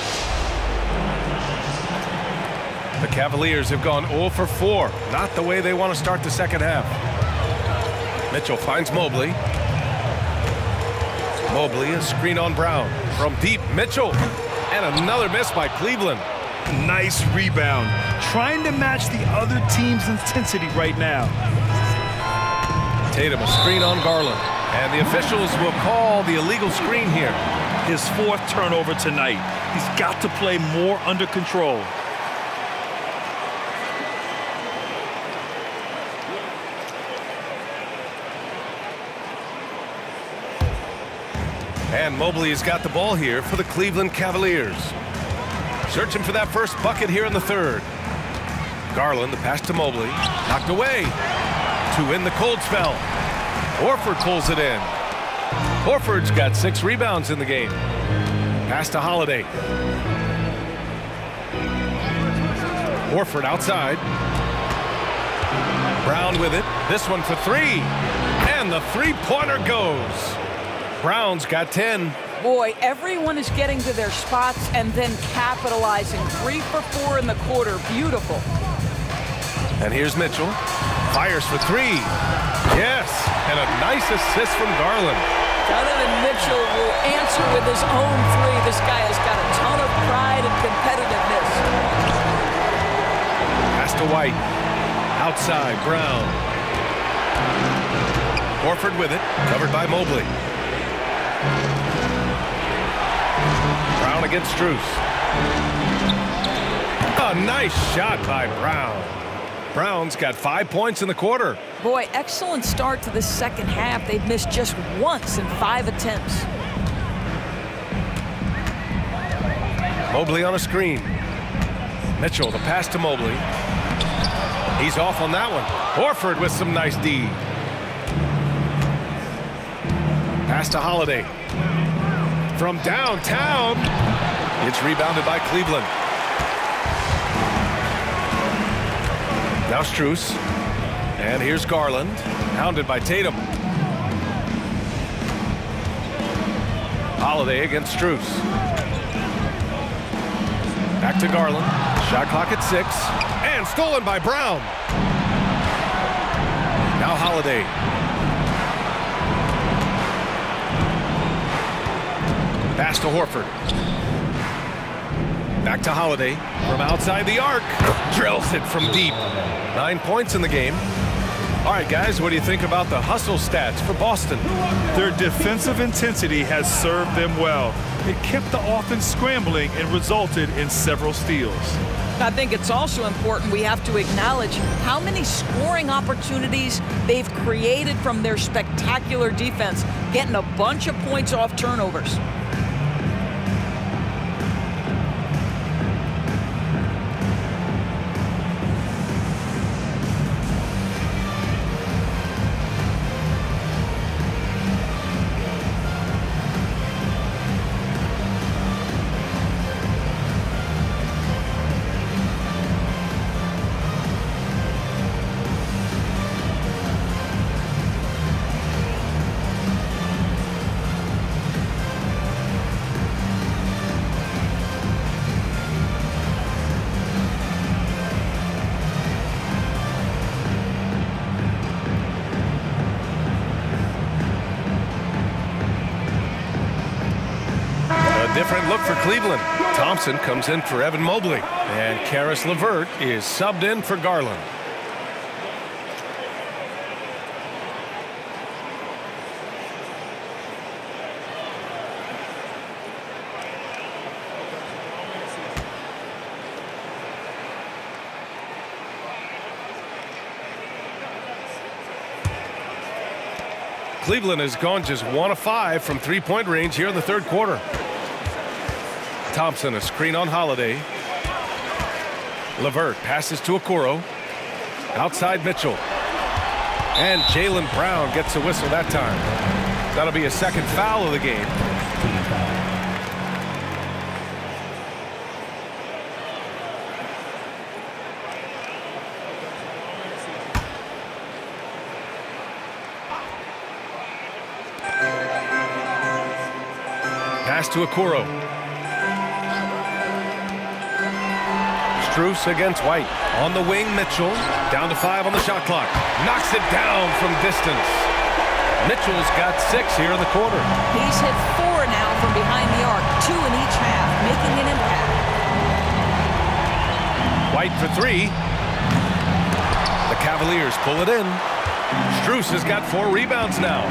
The Cavaliers have gone 0 for 4. Not the way they want to start the second half. Mitchell finds Mobley. Mobley, a screen on Brown. From deep, Mitchell. And another miss by Cleveland. Nice rebound. Trying to match the other team's intensity right now. Tatum, a screen on Garland. And the officials will call the illegal screen here. His 4th turnover tonight. He's got to play more under control. And Mobley has got the ball here for the Cleveland Cavaliers. Searching for that first bucket here in the 3rd. Garland, the pass to Mobley. Knocked away. To win the cold spell. Horford pulls it in. Horford's got 6 rebounds in the game. Pass to Holiday. Horford outside. Brown with it. This one for 3. And the three-pointer goes. Brown's got 10. Boy, everyone is getting to their spots and then capitalizing. 3 for 4 in the quarter. Beautiful. And here's Mitchell. Fires for 3. Yes, and a nice assist from Garland. Donovan Mitchell will answer with his own 3. This guy has got a ton of pride and competitiveness. Pass to White. Outside, Brown. Horford with it. Covered by Mobley. Brown against Strus. A nice shot by Brown. Brown's got 5 points in the quarter. Boy, excellent start to the second half. They've missed just once in 5 attempts. Mobley on a screen. Mitchell, the pass to Mobley. He's off on that one. Horford with some nice D. Pass to Holiday. From downtown. It's rebounded by Cleveland. Now Strus. And here's Garland, hounded by Tatum. Holiday against Strus. Back to Garland. Shot clock at 6. And stolen by Brown. Now Holiday. Pass to Horford. Back to Holiday from outside the arc. Drills it from deep. 9 points in the game. All right, guys, what do you think about the hustle stats for Boston? Their defensive intensity has served them well. It kept the offense scrambling and resulted in several steals. I think it's also important we have to acknowledge how many scoring opportunities they've created from their spectacular defense, getting a bunch of points off turnovers. Different look for Cleveland. Thompson comes in for Evan Mobley. And Caris LeVert is subbed in for Garland. Cleveland has gone just 1 of 5 from three-point range here in the third quarter. Thompson, a screen on Holiday. LeVert passes to Okoro. Outside Mitchell. And Jaylen Brown gets a whistle that time. That'll be a second foul of the game. Pass to Okoro. Strus against White. On the wing, Mitchell. Down to 5 on the shot clock. Knocks it down from distance. Mitchell's got 6 here in the quarter. He's hit 4 now from behind the arc. 2 in each half, making an impact. White for 3. The Cavaliers pull it in. Strus has got 4 rebounds now.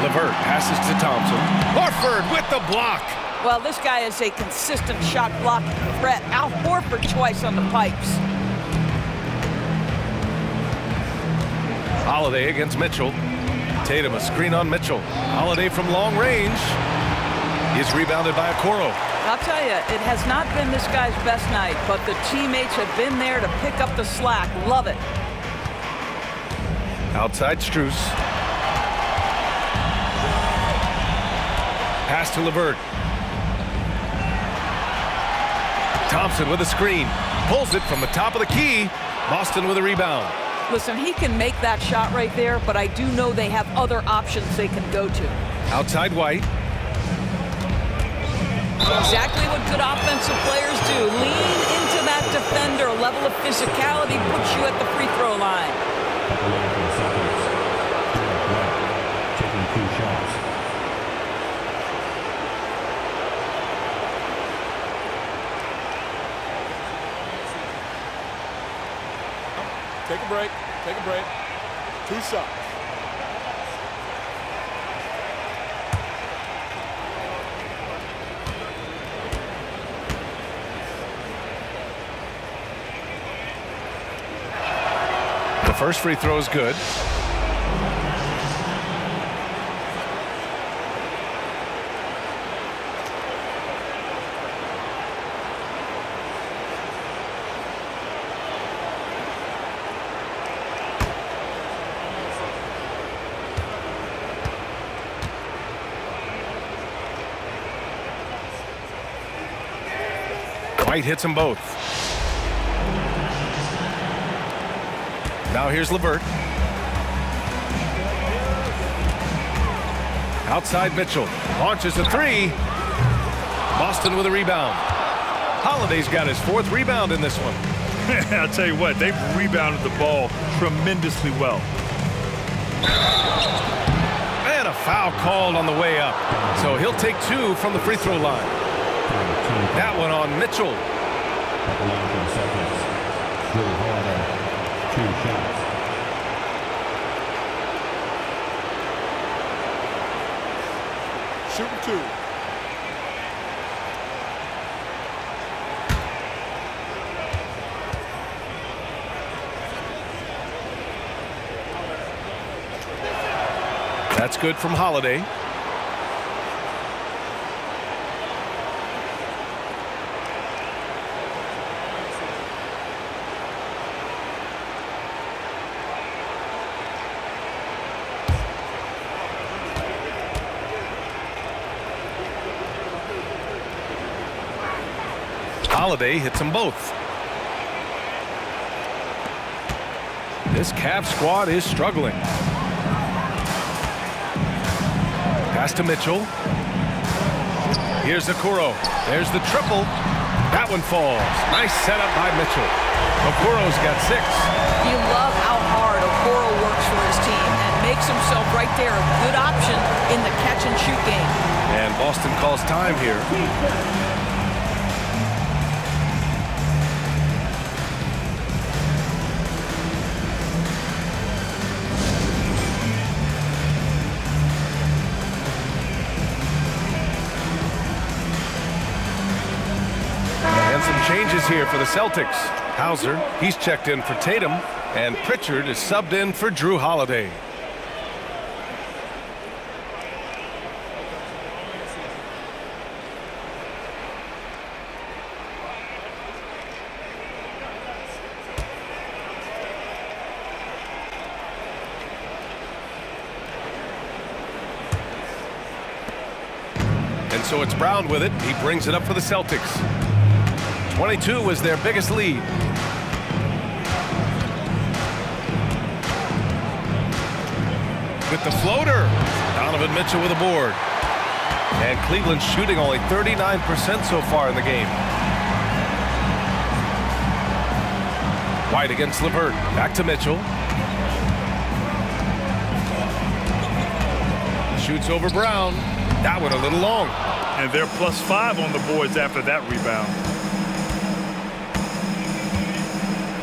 LeVert passes to Thompson. Horford with the block. Well, this guy is a consistent shot block threat. Al Horford twice on the pipes. Holiday against Mitchell. Tatum, a screen on Mitchell. Holiday from long range. He's rebounded by Okoro. I'll tell you, it has not been this guy's best night, but the teammates have been there to pick up the slack. Love it. Outside Strus. Pass to LeVert. Thompson with a screen. Pulls it from the top of the key. Boston with a rebound. Listen, he can make that shot right there, but I do know they have other options they can go to. Outside White. Exactly what good offensive players do. Lean into that defender. A level of physicality puts you at the free throw line. Taking 2 shots. Take a break. Take a break. 2 shots. The first free throw is good. White hits them both. Now here's LeVert. Outside Mitchell. Launches a 3. Boston with a rebound. Holiday's got his 4th rebound in this one. I'll tell you what, they've rebounded the ball tremendously well. And a foul called on the way up. So he'll take 2 from the free throw line. That one on Mitchell. 11 seconds. Jrue Holiday. 2 shots. Shooting 2. That's good from Holiday. Holiday hits them both. This Cavs squad is struggling. Pass to Mitchell. Here's Okoro. There's the triple. That one falls. Nice setup by Mitchell. Okoro's got 6. You love how hard Okoro works for his team and makes himself right there a good option in the catch and shoot game. And Boston calls time here. Changes here for the Celtics. Hauser, he's checked in for Tatum. And Pritchard is subbed in for Jrue Holiday. And so it's Brown with it. He brings it up for the Celtics. 22 was their biggest lead. With the floater, Donovan Mitchell with a board. And Cleveland shooting only 39% so far in the game. White against LeVert. Back to Mitchell. Shoots over Brown. That one a little long. And they're +5 on the boards after that rebound.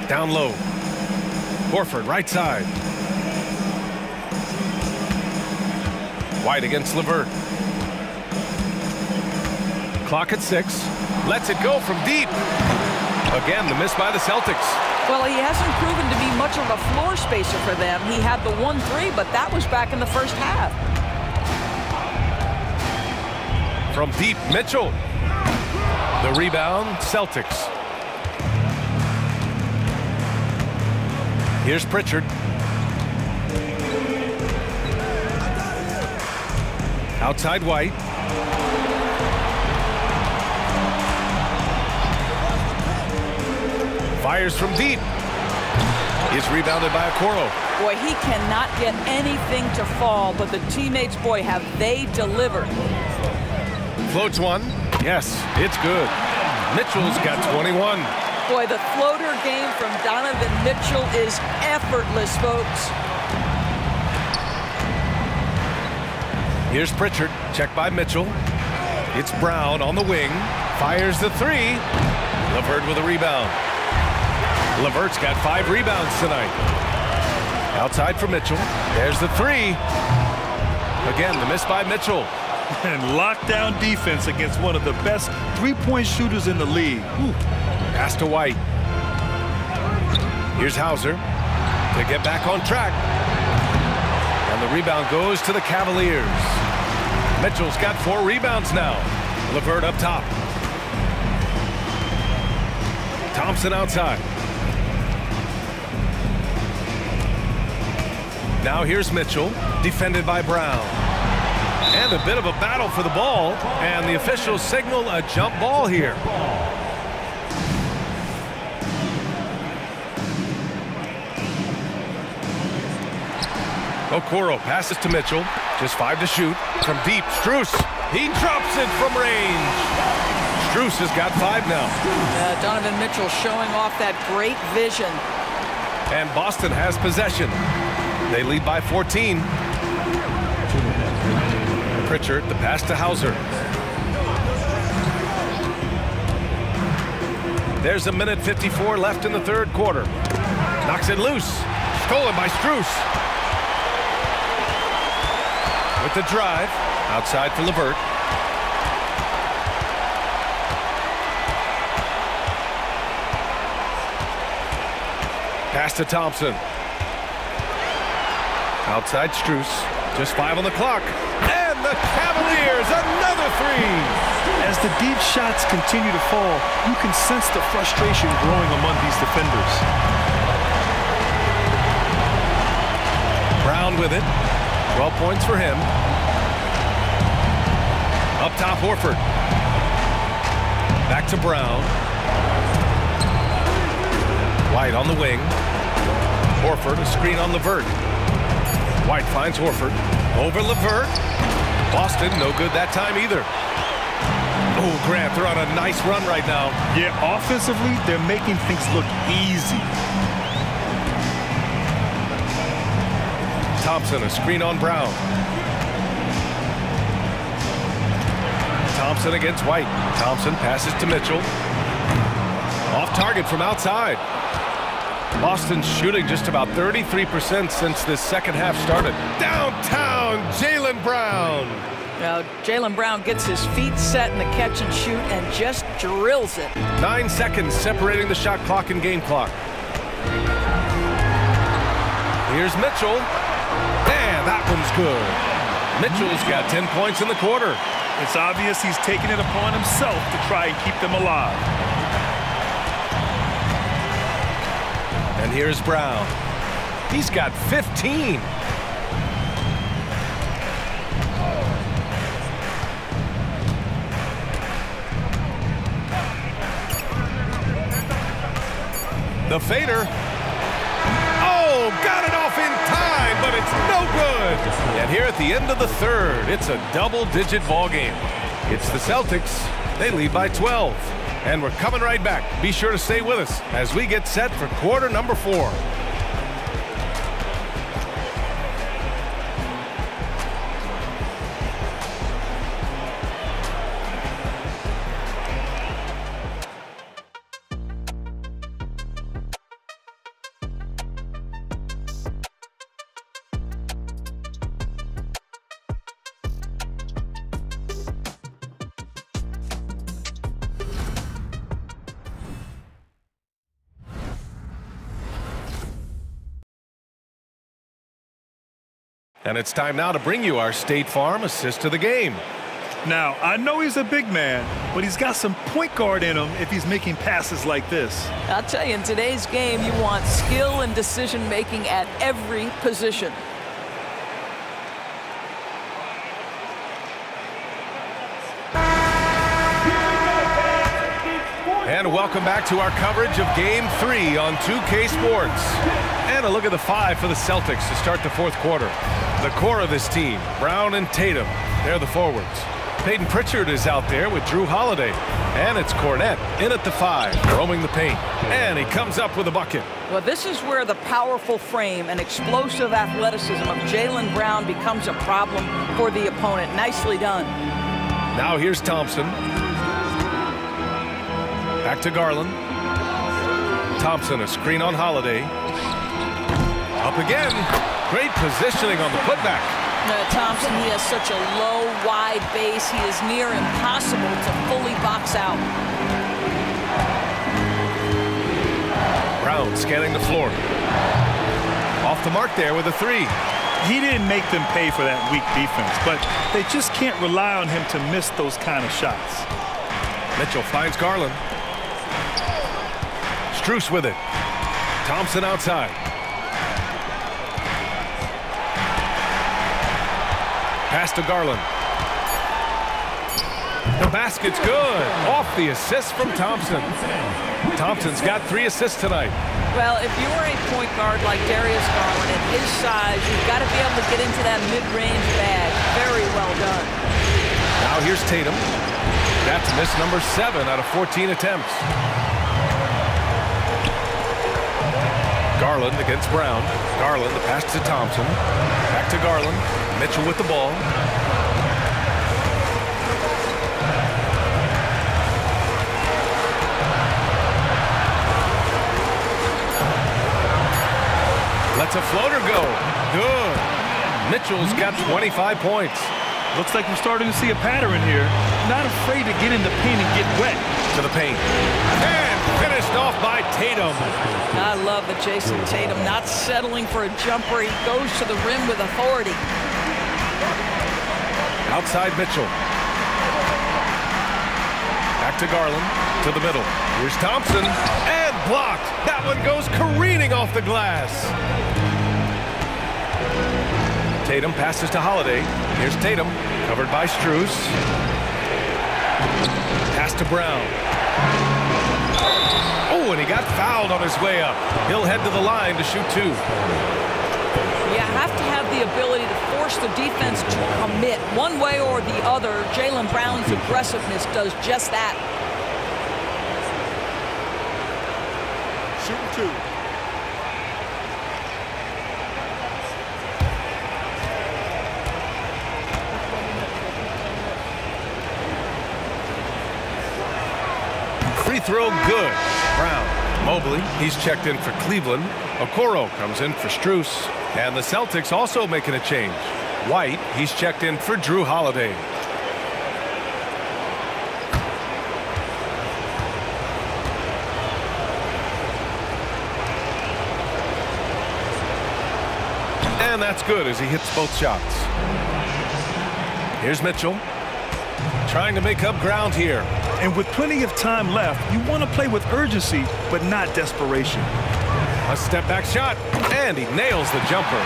Down low. Horford right side. White against LeVert. Clock at 6. Lets it go from deep. Again, the miss by the Celtics. Well, he hasn't proven to be much of a floor spacer for them. He had the 1-3, but that was back in the first half. From deep, Mitchell. The rebound, Celtics. Here's Pritchard. Outside White. Fires from deep. He's rebounded by Okoro. Boy, he cannot get anything to fall, but the teammates, boy, have they delivered. Floats one. Yes, it's good. Mitchell's got 21. Boy, the floater game from Donovan Mitchell is effortless, folks. Here's Pritchard, checked by Mitchell. It's Brown on the wing, fires the three. LeVert with a rebound. LeVert's got 5 rebounds tonight. Outside for Mitchell. There's the three. Again, the miss by Mitchell. And lockdown defense against one of the best three-point shooters in the league. Ooh. Pass to White. Here's Hauser to get back on track. And the rebound goes to the Cavaliers. Mitchell's got 4 rebounds now. LeVert up top. Thompson outside. Now here's Mitchell, defended by Brown. And a bit of a battle for the ball. And the officials signal a jump ball here. Okoro passes to Mitchell. Just 5 to shoot. From deep, Strus. He drops it from range. Strus has got 5 now. Donovan Mitchell showing off that great vision. And Boston has possession. They lead by 14. Pritchard, the pass to Hauser. There's a minute 54 left in the third quarter. Knocks it loose. Stolen by Strus. With the drive, outside for LeVert. Pass to Thompson. Outside Strus. Just 5 on the clock. And the Cavaliers, another three. As the deep shots continue to fall, you can sense the frustration growing among these defenders. Brown with it. 12 points for him. Up top, Horford. Back to Brown. White on the wing. Horford, a screen on LeVert. White finds Horford. Over LeVert. Boston, no good that time either. Oh, Grant, they're on a nice run right now. Yeah, offensively, they're making things look easy. Thompson, a screen on Brown. Thompson against White. Thompson passes to Mitchell. Off target from outside. Boston's shooting just about 33% since this second half started. Downtown, Jaylen Brown. Now, Jaylen Brown gets his feet set in the catch and shoot and just drills it. 9 seconds separating the shot clock and game clock. Here's Mitchell. And that one's good. Mitchell's got 10 points in the quarter. It's obvious he's taking it upon himself to try and keep them alive. And here's Brown. He's got 15. The fader. Oh, got it off in time, but it's no good. And here at the end of the third, it's a double-digit ball game. It's the Celtics. They lead by 12. And we're coming right back. Be sure to stay with us as we get set for quarter number 4. And it's time now to bring you our State Farm assist to the game. Now, I know he's a big man, but he's got some point guard in him if he's making passes like this. I'll tell you, in today's game, you want skill and decision-making at every position. And welcome back to our coverage of Game 3 on 2K Sports. And a look at the 5 for the Celtics to start the fourth quarter. The core of this team, Brown and Tatum, they're the forwards. Peyton Pritchard is out there with Jrue Holiday. And it's Kornet in at the 5, roaming the paint. And he comes up with a bucket. Well, this is where the powerful frame and explosive athleticism of Jaylen Brown becomes a problem for the opponent. Nicely done. Now here's Thompson. Back to Garland. Thompson, a screen on Holiday. Up again. Great positioning on the putback. Thompson, he has such a low, wide base. He is near impossible to fully box out. Brown scanning the floor. Off the mark there with a 3. He didn't make them pay for that weak defense, but they just can't rely on him to miss those kind of shots. Mitchell finds Garland. Strus with it. Thompson outside. Pass to Garland. The basket's good. Off the assist from Thompson. Thompson's got 3 assists tonight. Well, if you were a point guard like Darius Garland at his size, you've got to be able to get into that mid-range bag. Very well done. Now here's Tatum. That's miss number 7 out of 14 attempts. Garland against Brown. Garland, the pass to Thompson. Back to Garland. Mitchell with the ball. Lets a floater go. Good. Mitchell's got 25 points. Looks like we're starting to see a pattern here. Not afraid to get in the paint and get wet. To the paint. And finished off by Tatum. I love that Jason Tatum not settling for a jumper. He goes to the rim with authority. Outside Mitchell. Back to Garland. To the middle. Here's Thompson. And blocked. That one goes careening off the glass. Tatum passes to Holiday. Here's Tatum, covered by Strus. Pass to Brown. Oh, and he got fouled on his way up. He'll head to the line to shoot 2. You have to have the ability to force the defense to commit one way or the other. Jaylen Brown's aggressiveness does just that. Shooting 2. Throw good. Brown. Mobley, he's checked in for Cleveland. Okoro comes in for Strus. And the Celtics also making a change. White, he's checked in for Jrue Holiday. And that's good as he hits both shots. Here's Mitchell trying to make up ground here. And with plenty of time left, you want to play with urgency, but not desperation. A step back shot, and he nails the jumper.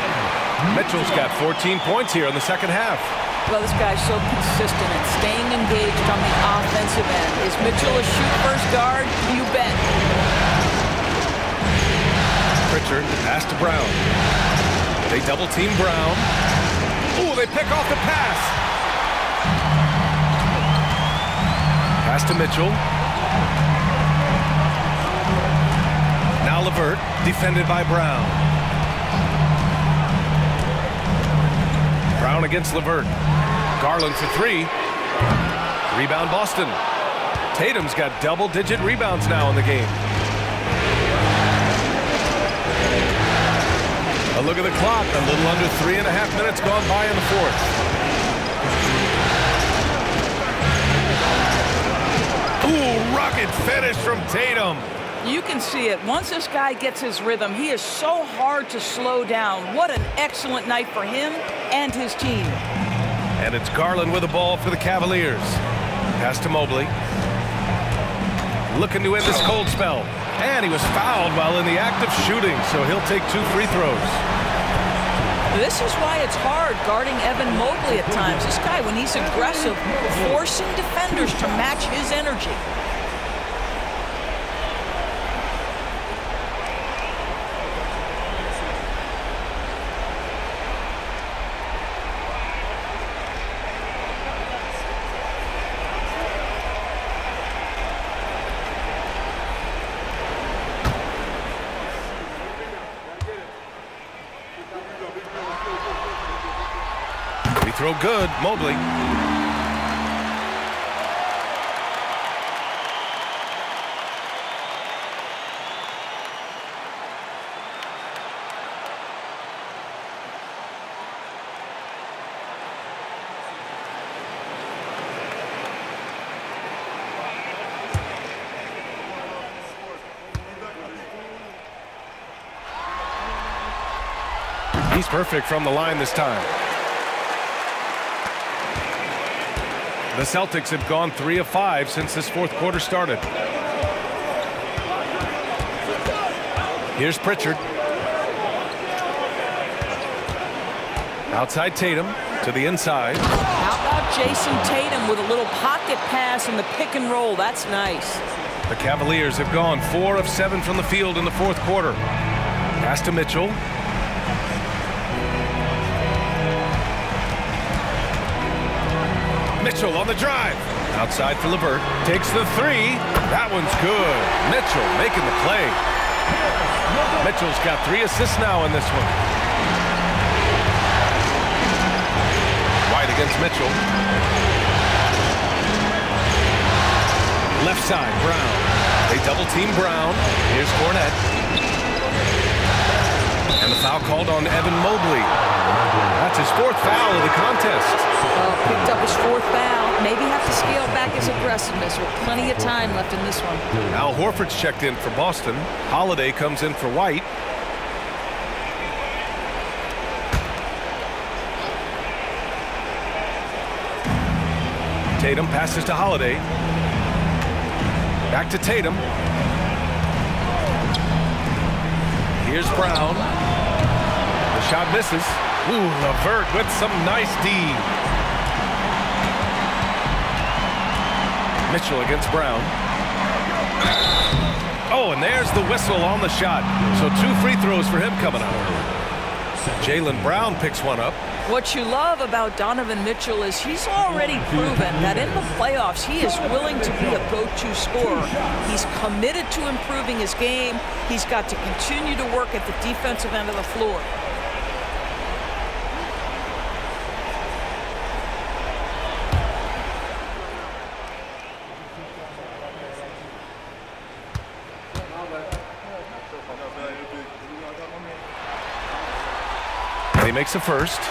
Mitchell's got 14 points here in the second half. Well, this guy's so consistent at staying engaged on the offensive end. Is Mitchell a shoot-first guard? You bet. Pritchard, pass to Brown. They double-team Brown. Ooh, they pick off the pass. Pass to Mitchell. Now LeVert, defended by Brown. Brown against LeVert. Garland for three. Rebound Boston. Tatum's got double-digit rebounds now in the game. A look at the clock. A little under 3.5 minutes gone by in the fourth. Ooh, rocket finish from Tatum. You can see it. Once this guy gets his rhythm, he is so hard to slow down. What an excellent night for him and his team. And it's Garland with the ball for the Cavaliers. Pass to Mobley. Looking to end this cold spell. And he was fouled while in the act of shooting, so he'll take 2 free throws. This is why it's hard guarding Evan Mobley at times. This guy, when he's aggressive, forcing defenders to match his energy. Throw good, Mobley. He's perfect from the line this time. The Celtics have gone 3 of 5 since this fourth quarter started. Here's Pritchard. Outside Tatum to the inside. How about Jason Tatum with a little pocket pass in the pick and roll? That's nice. The Cavaliers have gone 4 of 7 from the field in the fourth quarter. Pass to Mitchell. Mitchell on the drive. Outside for LeVert. Takes the three. That one's good. Mitchell making the play. Mitchell's got 3 assists now in this one. White against Mitchell. Left side, Brown. They double-team Brown. Here's Kornet. And the foul called on Evan Mobley. That's his 4th foul of the contest. Picked up his 4th foul. Maybe have to scale back his aggressiveness with plenty of time left in this one. Al Horford's checked in for Boston. Holiday comes in for White. Tatum passes to Holiday. Back to Tatum. Here's Brown. The shot misses. Ooh, LeVert with some nice D. Mitchell against Brown. Oh, and there's the whistle on the shot. So 2 free throws for him coming up. Jaylen Brown picks one up. What you love about Donovan Mitchell is he's already proven that in the playoffs he is willing to be a go-to scorer. He's committed to improving his game. He's got to continue to work at the defensive end of the floor. He makes a first.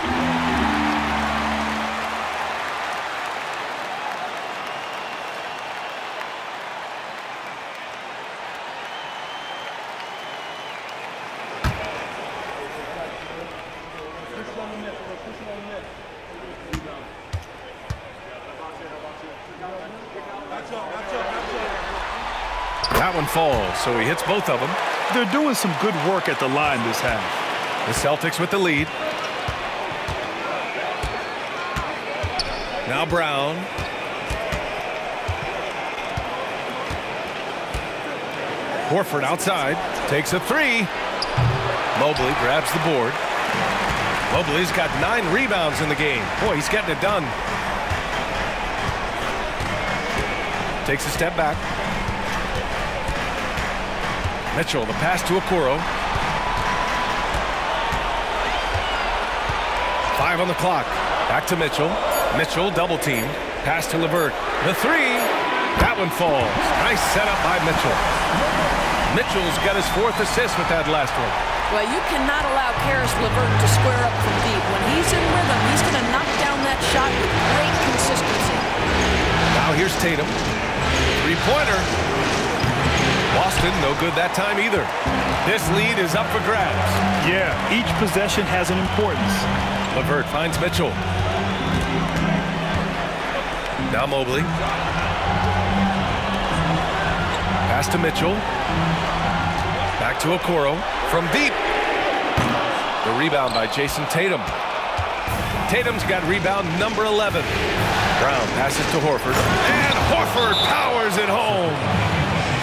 That one falls, so he hits both of them. They're doing some good work at the line this half. The Celtics with the lead. Now Brown. Horford outside, takes a three. Mobley grabs the board. Mobley's got 9 rebounds in the game. Boy, he's getting it done. Takes a step back. Mitchell, the pass to Okoro. 5 on the clock. Back to Mitchell. Mitchell double team. Pass to LeVert. The three. That one falls. Nice setup by Mitchell. Mitchell's got his 4th assist with that last one. Well, you cannot allow Caris LeVert to square up from deep. When he's in rhythm, he's going to knock down that shot with great consistency. Now here's Tatum. Three-pointer. Boston, no good that time either. This lead is up for grabs. Yeah, each possession has an importance. LeVert finds Mitchell. Now Mobley. Pass to Mitchell. Back to Okoro from deep. The rebound by Jason Tatum. Tatum's got rebound number 11. Brown passes to Horford. And Horford powers it home.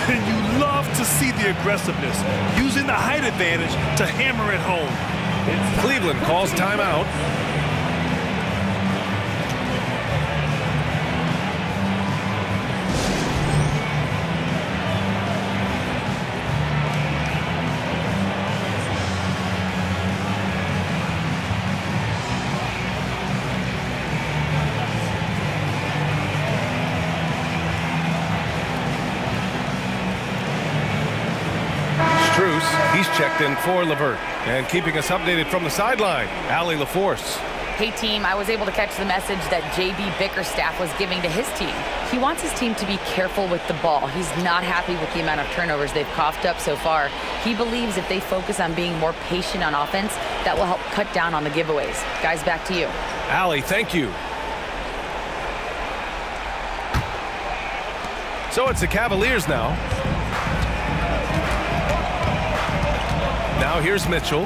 And you love to see the aggressiveness, using the height advantage to hammer it home. Cleveland calls timeout. He's checked in for LeVert. And keeping us updated from the sideline, Allie LaForce. Hey, team, I was able to catch the message that J.B. Bickerstaff was giving to his team. He wants his team to be careful with the ball. He's not happy with the amount of turnovers they've coughed up so far. He believes if they focus on being more patient on offense, that will help cut down on the giveaways. Guys, back to you. Allie, thank you. So it's the Cavaliers now. Now here's Mitchell.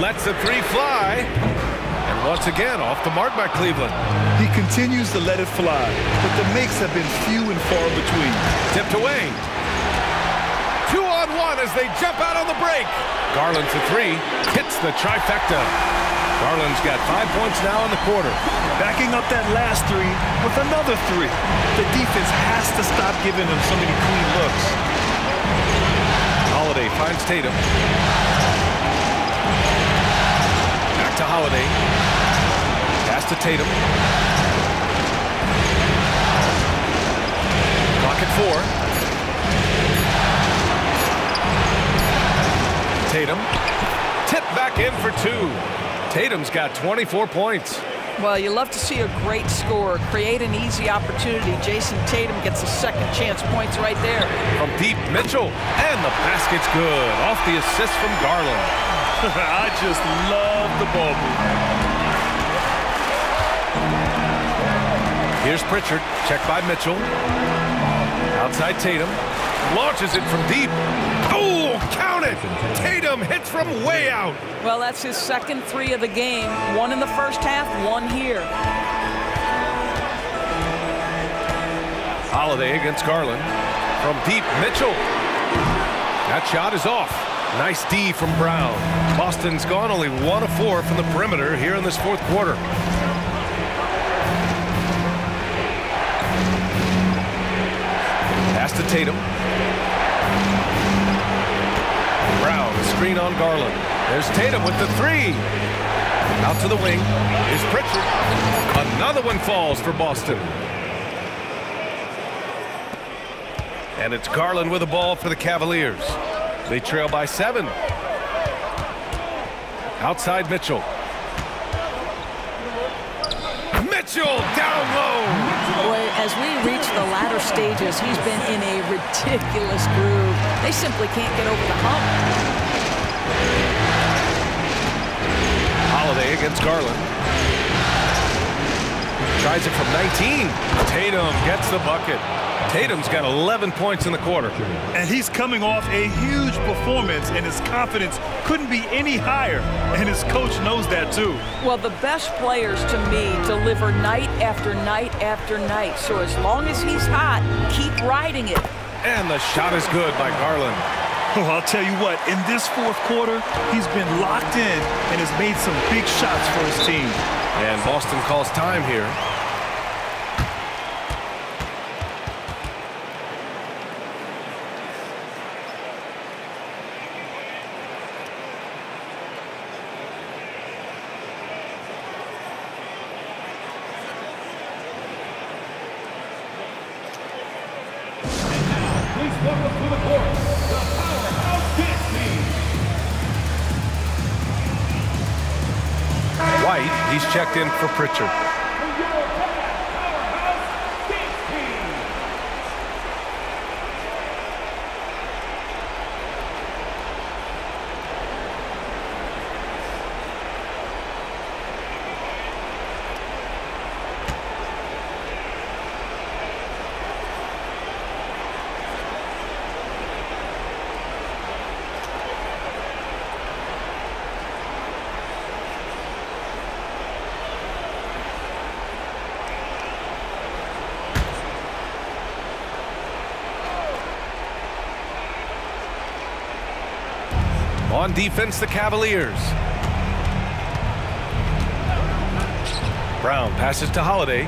Lets the three fly. And once again, off the mark by Cleveland. He continues to let it fly, but the makes have been few and far between. Tipped away. 2-on-1 as they jump out on the break. Garland for three. Hits the trifecta. Garland's got 5 points now in the quarter. Backing up that last three with another three. The defense has to stop giving them so many clean looks. Holiday finds Tatum. Back to Holiday. Pass to Tatum. Clock at 4. Tatum. Tip back in for 2. Tatum's got 24 points. Well, you love to see a great scorer create an easy opportunity. Jason Tatum gets a second chance points right there. From deep, Mitchell, and the basket's good. Off the assist from Garland. I just love the ball move. Here's Pritchard, checked by Mitchell. Outside Tatum, launches it from deep. Oh, count it! Tatum hits from way out. Well, that's his second three of the game. 1 in the first half, 1 here. Holiday against Garland. From deep, Mitchell. That shot is off. Nice D from Brown. Boston's gone only 1 of 4 from the perimeter here in this 4th quarter. Pass to Tatum. Brown, screen on Garland. There's Tatum with the three. Out to the wing is Pritchard. Another one falls for Boston. And it's Garland with the ball for the Cavaliers. They trail by 7. Outside Mitchell. Mitchell down low. Boy, as we reach the latter stages, he's been in a ridiculous groove. They simply can't get over the hump. Holiday against Garland. Tries it from 19. Tatum gets the bucket. Tatum's got 11 points in the quarter. And he's coming off a huge performance, and his confidence couldn't be any higher. And his coach knows that, too. Well, the best players, to me, deliver night after night after night. So as long as he's hot, keep riding it. And the shot is good by Garland. Well, I'll tell you what, in this fourth quarter, he's been locked in and has made some big shots for his team. And Boston calls time here. He's checked in for Pritchard. On defense, the Cavaliers. Brown passes to Holiday.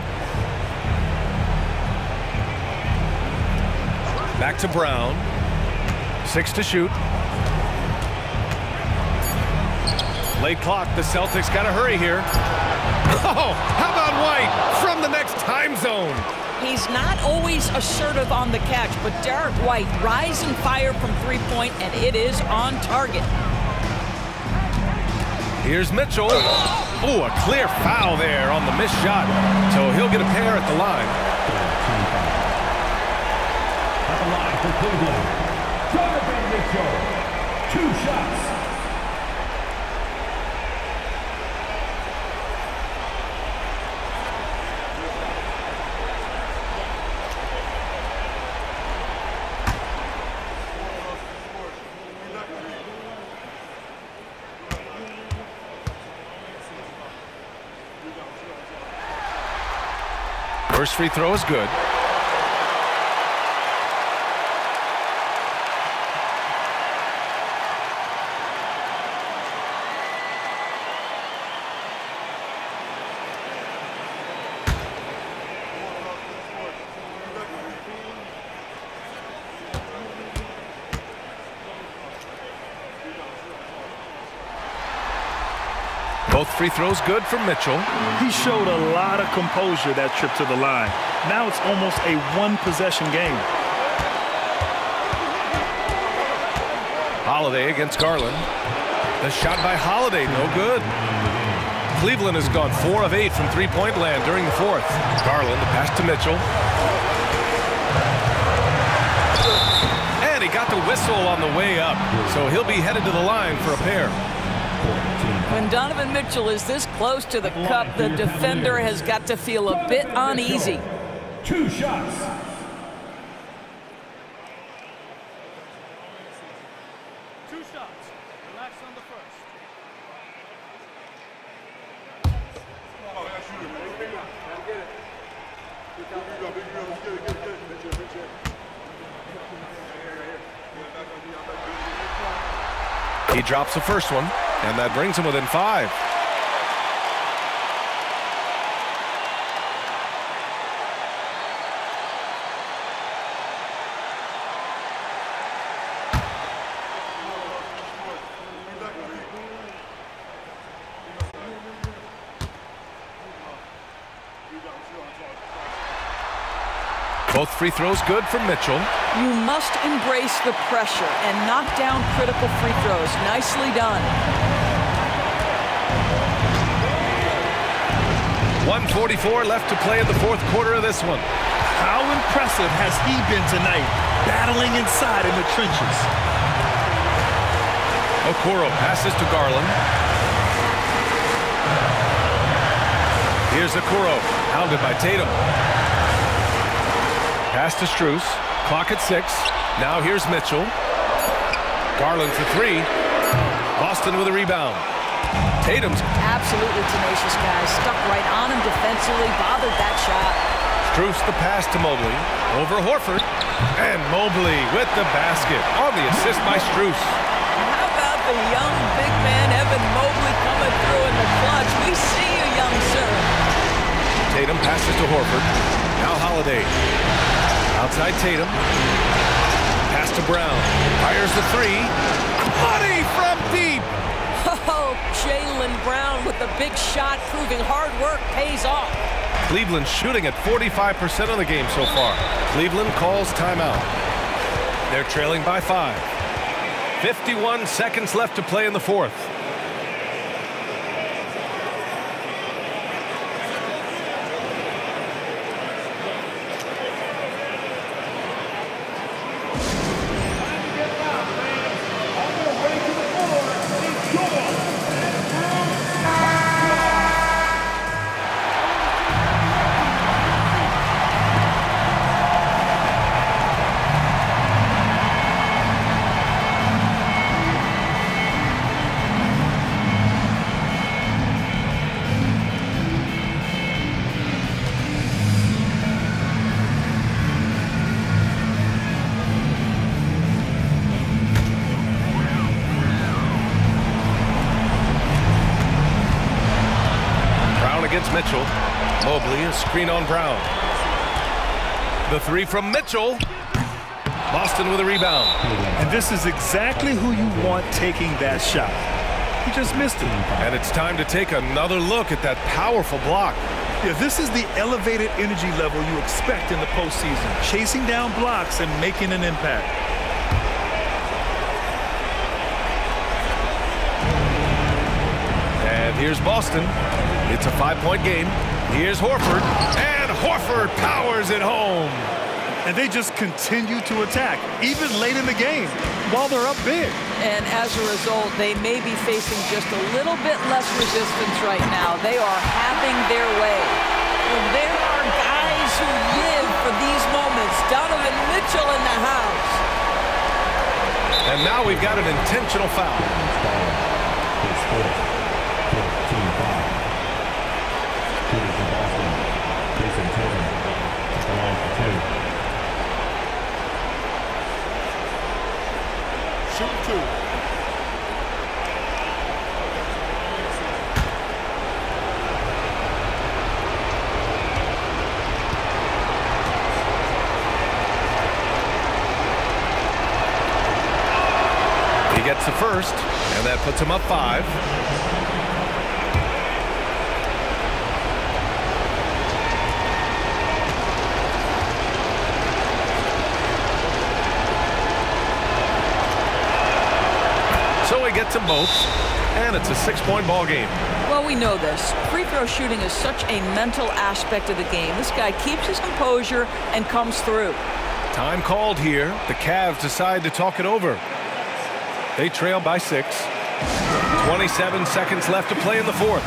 Back to Brown. 6 to shoot. Late clock. The Celtics got to hurry here. Oh, how about White from the next time zone? He's not always assertive on the catch, but Derrick White rise and fire from three-point, and it is on target. Here's Mitchell. Oh, a clear foul there on the missed shot. So he'll get a pair at the line. At the line for Cleveland, Donovan Mitchell. 2 shots. First free throw is good. Both free throws good for Mitchell. He showed a lot of composure that trip to the line. Now it's almost a one-possession game. Holiday against Garland. The shot by Holiday, no good. Cleveland has gone 4 of 8 from three-point land during the fourth. Garland, the pass to Mitchell. And he got the whistle on the way up, so he'll be headed to the line for a pair. When Donovan Mitchell is this close to the cup, the defender has got to feel a bit uneasy. 2 shots. Relax on the first. He drops the first one. And that brings him within 5. Both free throws good for Mitchell. You must embrace the pressure and knock down critical free throws. Nicely done. 1:44 left to play in the fourth quarter of this one. How impressive has he been tonight, battling inside in the trenches. Okoro passes to Garland. Here's Okoro, hounded by Tatum. Pass to Strus. Clock at 6. Now here's Mitchell. Garland for 3. Boston with a rebound. Tatum's absolutely tenacious, guys. Stuck right on him defensively. Bothered that shot. Strus the pass to Mobley. Over Horford. And Mobley with the basket. On the assist by Strus. How about the young big man Evan Mobley coming through in the clutch? We see you, young sir. Tatum passes to Horford. Now Holiday. Outside Tatum. Pass to Brown. Fires the 3. Money from deep. Oh, Jaylen Brown with the big shot, proving hard work pays off. Cleveland shooting at 45% of the game so far. Cleveland calls timeout. They're trailing by 5. 51 seconds left to play in the fourth. Mitchell. Mobley, a screen on Brown. The 3 from Mitchell. Boston with a rebound. And this is exactly who you want taking that shot. He just missed it. And it's time to take another look at that powerful block. Yeah, this is the elevated energy level you expect in the postseason. Chasing down blocks and making an impact. Here's Boston. It's a 5-point game. Here's Horford. And Horford powers it home. And they just continue to attack, even late in the game, while they're up big. And as a result, they may be facing just a little bit less resistance right now. They are having their way. And there are guys who live for these moments. Donovan Mitchell in the house. And now we've got an intentional foul. Shoot 2. He gets the first, and that puts him up 5. Gets them both, and it's a 6-point ball game. Well, we know this. Free throw shooting is such a mental aspect of the game. This guy keeps his composure and comes through. Time called here. The Cavs decide to talk it over. They trail by 6. 27 seconds left to play in the fourth.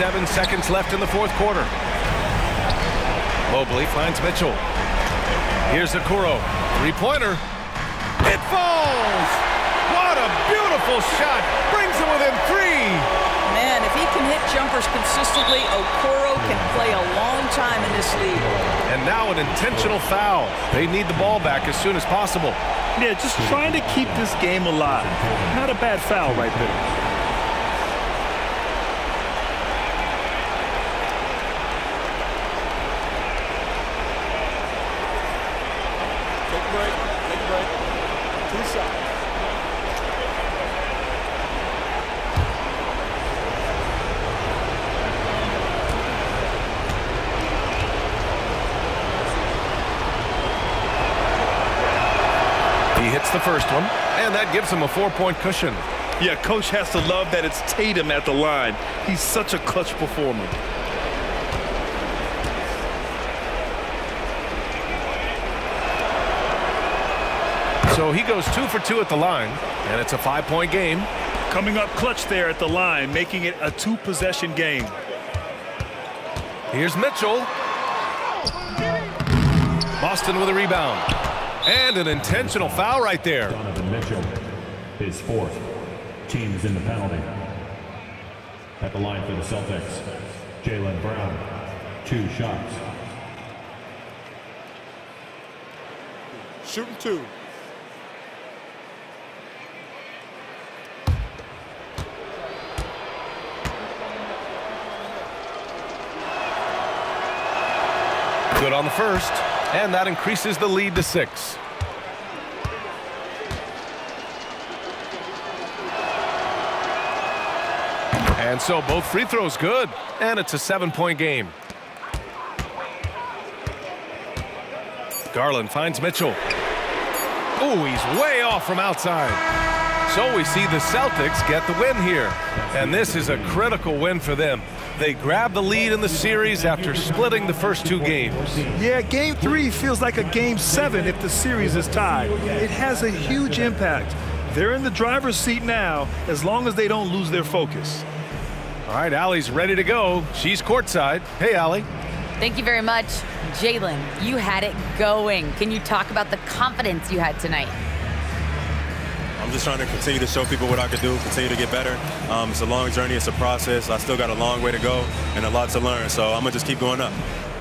Seven seconds left in the fourth quarter. Mobley finds Mitchell. Here's Okoro. Three-pointer. It falls! What a beautiful shot! Brings him within 3! Man, if he can hit jumpers consistently, Okoro can play a long time in this league. And now an intentional foul. They need the ball back as soon as possible. Yeah, just trying to keep this game alive. Not a bad foul right there. side. He hits the first one, and that gives him a 4-point cushion. Yeah, coach has to love that it's Tatum at the line. He's such a clutch performer. So he goes 2 for 2 at the line, and it's a 5-point game. Coming up clutch there at the line, making it a 2-possession game. Here's Mitchell. Boston with a rebound. And an intentional foul right there. Donovan Mitchell is fourth. Team's in the penalty. At the line for the Celtics, Jaylen Brown, 2 shots. Shooting 2. Good on the first, and that increases the lead to 6. And so both free throws good, and it's a 7-point game. Garland finds Mitchell. Oh, he's way off from outside. So we see the Celtics get the win here, and this is a critical win for them. They grab the lead in the series after splitting the first 2 games. Yeah, Game 3 feels like a Game 7 if the series is tied. It has a huge impact. They're in the driver's seat now, as long as they don't lose their focus. All right, Allie's ready to go. She's courtside. Hey, Allie. Thank you very much. Jaylen, you had it going. Can you talk about the confidence you had tonight? I'm just trying to continue to show people what I could do, continue to get better. It's a long journey. It's a process. I still got a long way to go and a lot to learn, so I'm going to just keep going up.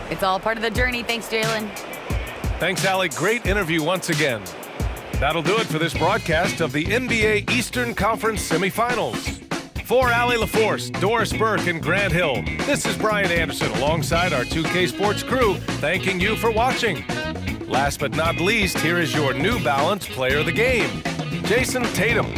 It's all part of the journey. Thanks, Jaylen. Thanks, Allie. Great interview once again. That'll do it for this broadcast of the NBA Eastern Conference Semifinals. For Allie LaForce, Doris Burke, and Grant Hill, this is Brian Anderson alongside our 2K Sports crew, thanking you for watching. Last but not least, here is your New Balance Player of the Game, Jason Tatum.